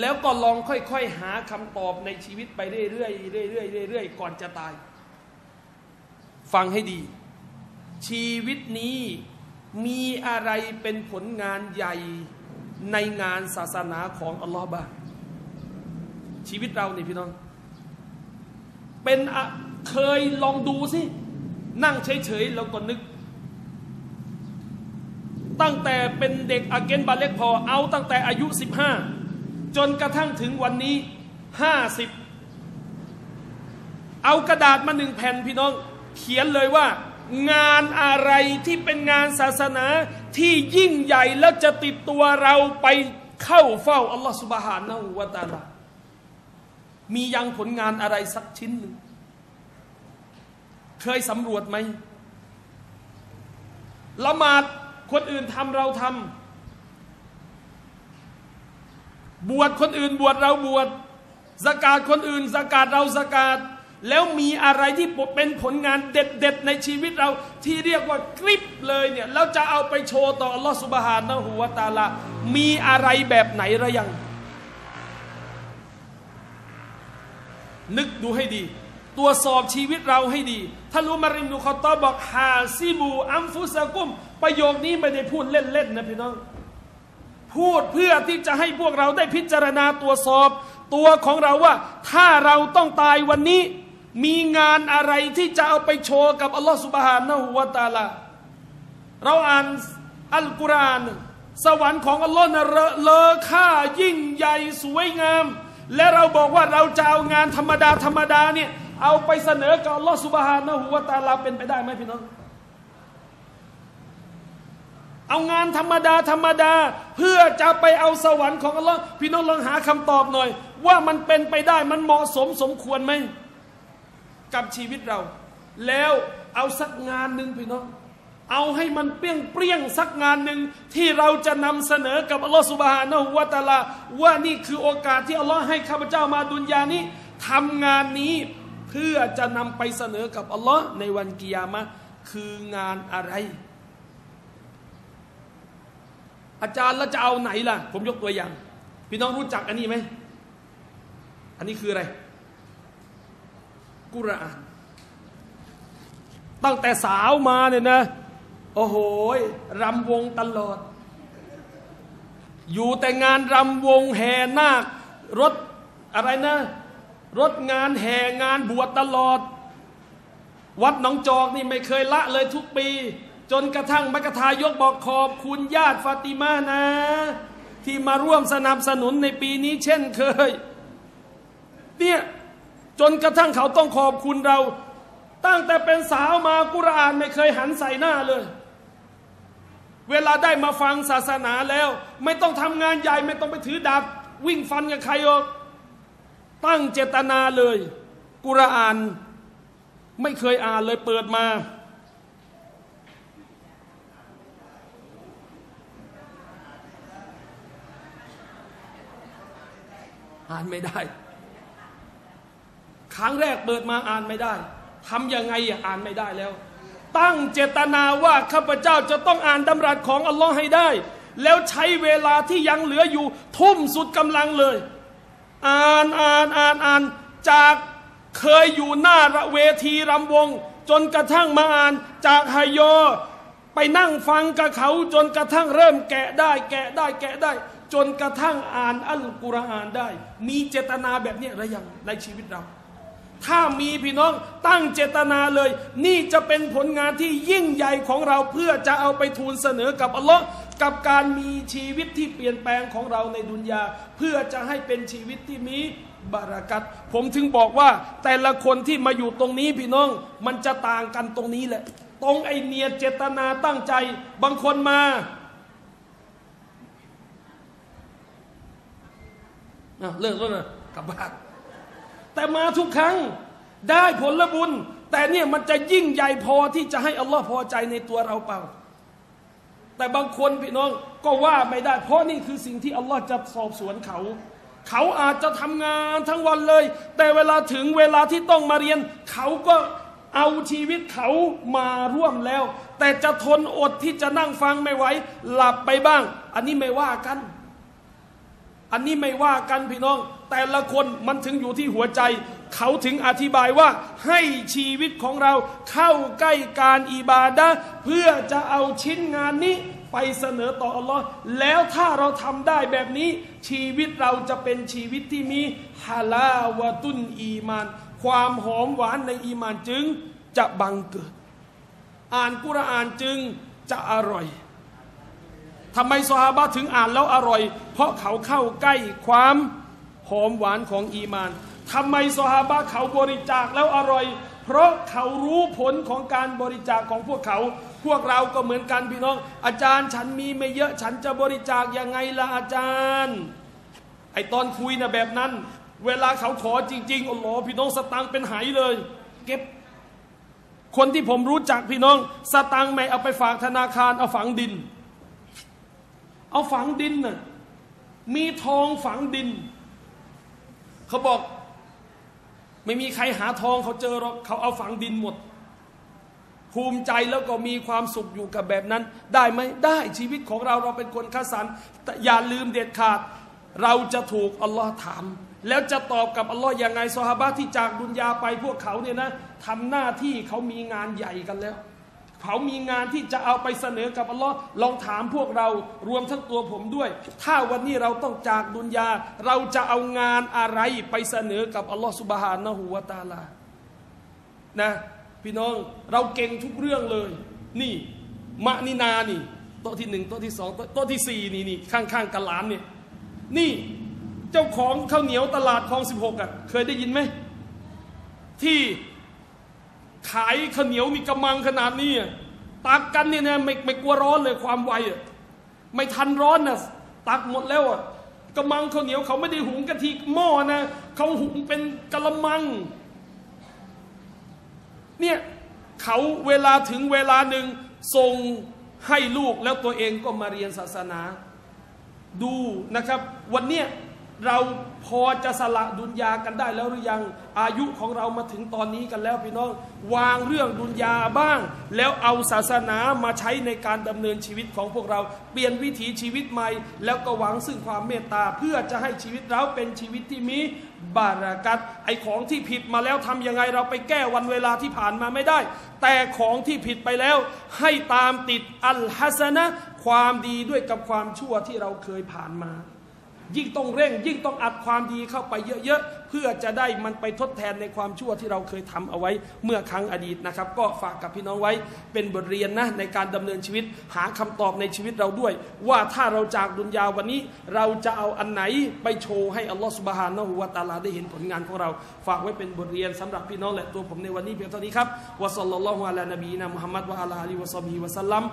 แล้วก็ลองค่อยๆหาคำตอบในชีวิตไปเรื่อยๆเรื่อยๆเรื่อยๆก่อนจะตายฟังให้ดีชีวิตนี้มีอะไรเป็นผลงานใหญ่ในงานศาสนาของอัลลอฮ์บ้างชีวิตเราเนี่ยพี่น้องเป็นเคยลองดูสินั่งเฉยๆแล้วก็นึกตั้งแต่เป็นเด็กอาเกนบาเล็กพอเอาตั้งแต่อายุสิบห้าจนกระทั่งถึงวันนี้ห้าสิบเอากระดาษมาหนึ่งแผ่นพี่น้องเขียนเลยว่างานอะไรที่เป็นงานศาสนาที่ยิ่งใหญ่แล้วจะติดตัวเราไปเข้าเฝ้าอัลลอฮฺซุบฮานะฮูวะตะอาลามียังผลงานอะไรสักชิ้นหนึ่งเคยสำรวจไหมละหมาดคนอื่นทำเราทำบวชคนอื่นบวชเราบวชซะกาตคนอื่นซะกาตเราซะกาตแล้วมีอะไรที่เป็นผลงานเด็ดๆในชีวิตเราที่เรียกว่าคลิปเลยเนี่ยแล้วจะเอาไปโชว์ต่ออัลลอฮฺซุบฮานะฮูวะตะอาลามีอะไรแบบไหนหรือยังนึกดูให้ดีตรวจสอบชีวิตเราให้ดีท่านอุมัร อิบนุ ค็อฏฏอบบอกฮาซิบูอัมฟุซะกุมประโยคนี้ไม่ได้พูดเล่นๆนะพี่น้องพูดเพื่อที่จะให้พวกเราได้พิจารณาตรวจสอบตัวของเราว่าถ้าเราต้องตายวันนี้มีงานอะไรที่จะเอาไปโชว์กับอัลลอฮฺซุบฮานะฮูวะตะอาลาเราอ่านอัลกุรอานสวรรค์ของอัลลอฮฺน่ะเลอค่ายิ่งใหญ่สวยงามและเราบอกว่าเราจะเอางานธรรมดาธรรมดาเนี่ยเอาไปเสนอกับอัลลอฮฺซุบฮานะฮูวะตะอาลาเป็นไปได้ไหมพี่น้องเอางานธรรมดาธรรมดาเพื่อจะไปเอาสวรรค์ของอัลลอฮฺพี่น้องลองหาคำตอบหน่อยว่ามันเป็นไปได้มันเหมาะสมสมควรไหมกับชีวิตเราแล้วเอาสักงานหนึ่งพี่น้องเอาให้มันเปรี้ยงเปรี้ยงสักงานหนึ่งที่เราจะนำเสนอกับอัลลอฮฺซุบฮานะฮูวะตะอาลาว่านี่คือโอกาสที่อัลลอฮฺให้ข้าพเจ้ามาดุนยานี้ทำงานนี้เพื่อจะนำไปเสนอกับอัลลอฮ์ในวันกิยามะห์คืองานอะไรอาจารย์แล้วจะเอาไหนล่ะผมยกตัวอย่างพี่น้องรู้จักอันนี้ไหมอันนี้คืออะไรกุรอานตั้งแต่สาวมาเนี่ยนะโอ้โหรำวงตลอดอยู่แต่งานรำวงแห่นาครถอะไรนะรถงานแห่งานบวชตลอดวัดหนองจอกนี่ไม่เคยละเลยทุกปีจนกระทั่งมรรคทายกบอกขอบคุณญาติฟาติมานะที่มาร่วมสนับสนุนในปีนี้เช่นเคยเนี่ยจนกระทั่งเขาต้องขอบคุณเราตั้งแต่เป็นสาวมากุรอานไม่เคยหันใส่หน้าเลยเวลาได้มาฟังศาสนาแล้วไม่ต้องทำงานใหญ่ไม่ต้องไปถือดาบวิ่งฟันกับใครออกตั้งเจตนาเลยกุรอานไม่เคยอ่านเลยเปิดมา อ่านไม่ได้ครั้งแรกเปิดมาอ่านไม่ได้ทำยังไงอ่านไม่ได้แล้วตั้งเจตนาว่าข้าพเจ้าจะต้องอ่านดำรัสของอัลลอฮ์ให้ได้แล้วใช้เวลาที่ยังเหลืออยู่ทุ่มสุดกำลังเลยอ่านอ่านอ่านอ่านจากเคยอยู่หน้าเวทีรำวงจนกระทั่งมาอ่านจากฮายอไปนั่งฟังกับเขาจนกระทั่งเริ่มแกะได้แกะได้แกะได้จนกระทั่งอ่านอัลกุรอานได้มีเจตนาแบบนี้หรือยังในชีวิตเราถ้ามีพี่น้องตั้งเจตนาเลยนี่จะเป็นผลงานที่ยิ่งใหญ่ของเราเพื่อจะเอาไปทูลเสนอกับอัลลอฮ์กับการมีชีวิตที่เปลี่ยนแปลงของเราในดุนยาเพื่อจะให้เป็นชีวิตที่มีบารักัตผมถึงบอกว่าแต่ละคนที่มาอยู่ตรงนี้พี่น้องมันจะต่างกันตรงนี้แหละตรงไอเนียเจตนาตั้งใจบางคนมาเลิกแล้วนะกลับบ้านแต่มาทุกครั้งได้ผลบุญแต่เนี่ยมันจะยิ่งใหญ่พอที่จะให้อัลลอฮ์พอใจในตัวเราเปล่าแต่บางคนพี่น้องก็ว่าไม่ได้เพราะนี่คือสิ่งที่อัลลอฮ์จะสอบสวนเขาเขาอาจจะทำงานทั้งวันเลยแต่เวลาถึงเวลาที่ต้องมาเรียนเขาก็เอาชีวิตเขามาร่วมแล้วแต่จะทนอดที่จะนั่งฟังไม่ไหวหลับไปบ้างอันนี้ไม่ว่ากันอันนี้ไม่ว่ากันพี่น้องแต่ละคนมันถึงอยู่ที่หัวใจเขาถึงอธิบายว่าให้ชีวิตของเราเข้าใกล้การอิบาดะห์เพื่อจะเอาชิ้นงานนี้ไปเสนอต่ออัลลอฮ์แล้วถ้าเราทำได้แบบนี้ชีวิตเราจะเป็นชีวิตที่มีฮะลาวะตุนอีมานความหอมหวานในอีมานจึงจะบังเกิดอ่านกุรอานจึงจะอร่อยทำไมซอฮาบะห์ถึงอ่านแล้วอร่อยเพราะเขาเข้าใกล้ความหอมหวานของอีมานทำไมซอฮาบะห์เขาบริจาคแล้วอร่อยเพราะเขารู้ผลของการบริจาคของพวกเขาพวกเราก็เหมือนกันพี่น้องอาจารย์ฉันมีไม่เยอะฉันจะบริจาคยังไงล่ะอาจารย์ไอตอนคุยนะแบบนั้นเวลาเขาขอจริงๆโอ้โหพี่น้องสตังค์เป็นหายเลยเก็บคนที่ผมรู้จักพี่น้องสตังค์ไม่เอาไปฝากธนาคารเอาฝังดินเอาฝังดินน่ะมีทองฝังดินเขาบอกไม่มีใครหาทองเขาเจอหรอกเขาเอาฝังดินหมดภูมิใจแล้วก็มีความสุขอยู่กับแบบนั้นได้ไหมได้ชีวิตของเราเราเป็นคนคัดสรรแต่อย่าลืมเด็ดขาดเราจะถูกอัลลอฮ์ถามแล้วจะตอบกับอัลลอฮ์ยังไงซอฮาบะห์ที่จากดุนยาไปพวกเขาเนี่ยนะทำหน้าที่เขามีงานใหญ่กันแล้วเขามีงานที่จะเอาไปเสนอกับอัลลอฮ์ลองถามพวกเรารวมทั้งตัวผมด้วยถ้าวันนี้เราต้องจากดุนยาเราจะเอางานอะไรไปเสนอกับอัลลอฮ์ซุบฮานะฮูวะตะอาลานะพี่น้องเราเก่งทุกเรื่องเลยนี่มะนีนานี่โต๊ะที่หนึ่งโต๊ะที่สองโต๊ะที่สี่นี่นี่ข้างๆกันหลานเนี่ยนี่เจ้าของข้าวเหนียวตลาดคลองสิบหกอ่ะเคยได้ยินไหมที่ขายข้าวเหนียวมีกำมังขนาดนี้ตักกันเนี่ยนะไม่ไม่กลัวร้อนเลยความไวอ่ะไม่ทันร้อนนะตักหมดแล้วอ่ะกำมังข้าวเหนียวเขาไม่ได้หุงกะทิหม้อนะเขาหุงเป็นกะละมังเนี่ยเขาเวลาถึงเวลาหนึ่งส่งให้ลูกแล้วตัวเองก็มาเรียนศาสนาดูนะครับวันเนี้ยเราพอจะสละดุนยากันได้แล้วหรือยังอายุของเรามาถึงตอนนี้กันแล้วพี่น้องวางเรื่องดุนยาบ้างแล้วเอาศาสนามาใช้ในการดำเนินชีวิตของพวกเราเปลี่ยนวิถีชีวิตใหม่แล้วก็หวังซึ่งความเมตตาเพื่อจะให้ชีวิตเราเป็นชีวิตที่มีบารักัตไอของที่ผิดมาแล้วทำยังไงเราไปแก้วันเวลาที่ผ่านมาไม่ได้แต่ของที่ผิดไปแล้วให้ตามติดอัลฮัสนะความดีด้วยกับความชั่วที่เราเคยผ่านมายิ่งต้องเร่งยิ่งต้องอัดความดีเข้าไปเยอะๆเพื่อจะได้มันไปทดแทนในความชั่วที่เราเคยทำเอาไว้เมื่อครั้งอดีตนะครับก็ฝากกับพี่น้องไว้เป็นบทเรียนนะในการดำเนินชีวิตหาคำตอบในชีวิตเราด้วยว่าถ้าเราจากดุนยาวันนี้เราจะเอาอันไหนไปโชว์ให้อัลลอฮฺซุบฮานะฮูวะตะอาลาได้เห็นผลงานของเราฝากไว้เป็นบทเรียนสำหรับพี่น้องและตัวผมในวันนี้เพียงเท่านี้ครับวะศ็อลลัลลอฮุอะลานบีนะมุฮัมมัดวะอะลาอาลิฮิวะศ็อบิฮิวะซัลลัม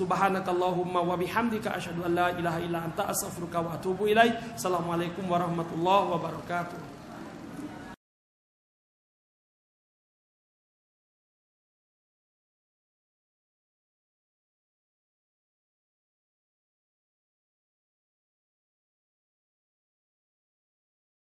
سبحانك اللهم وبحمدك أشهد أن لا إله إلا أنت أستغفرك وأتوب إليك السلام عليكم ورحمة الله وبركاته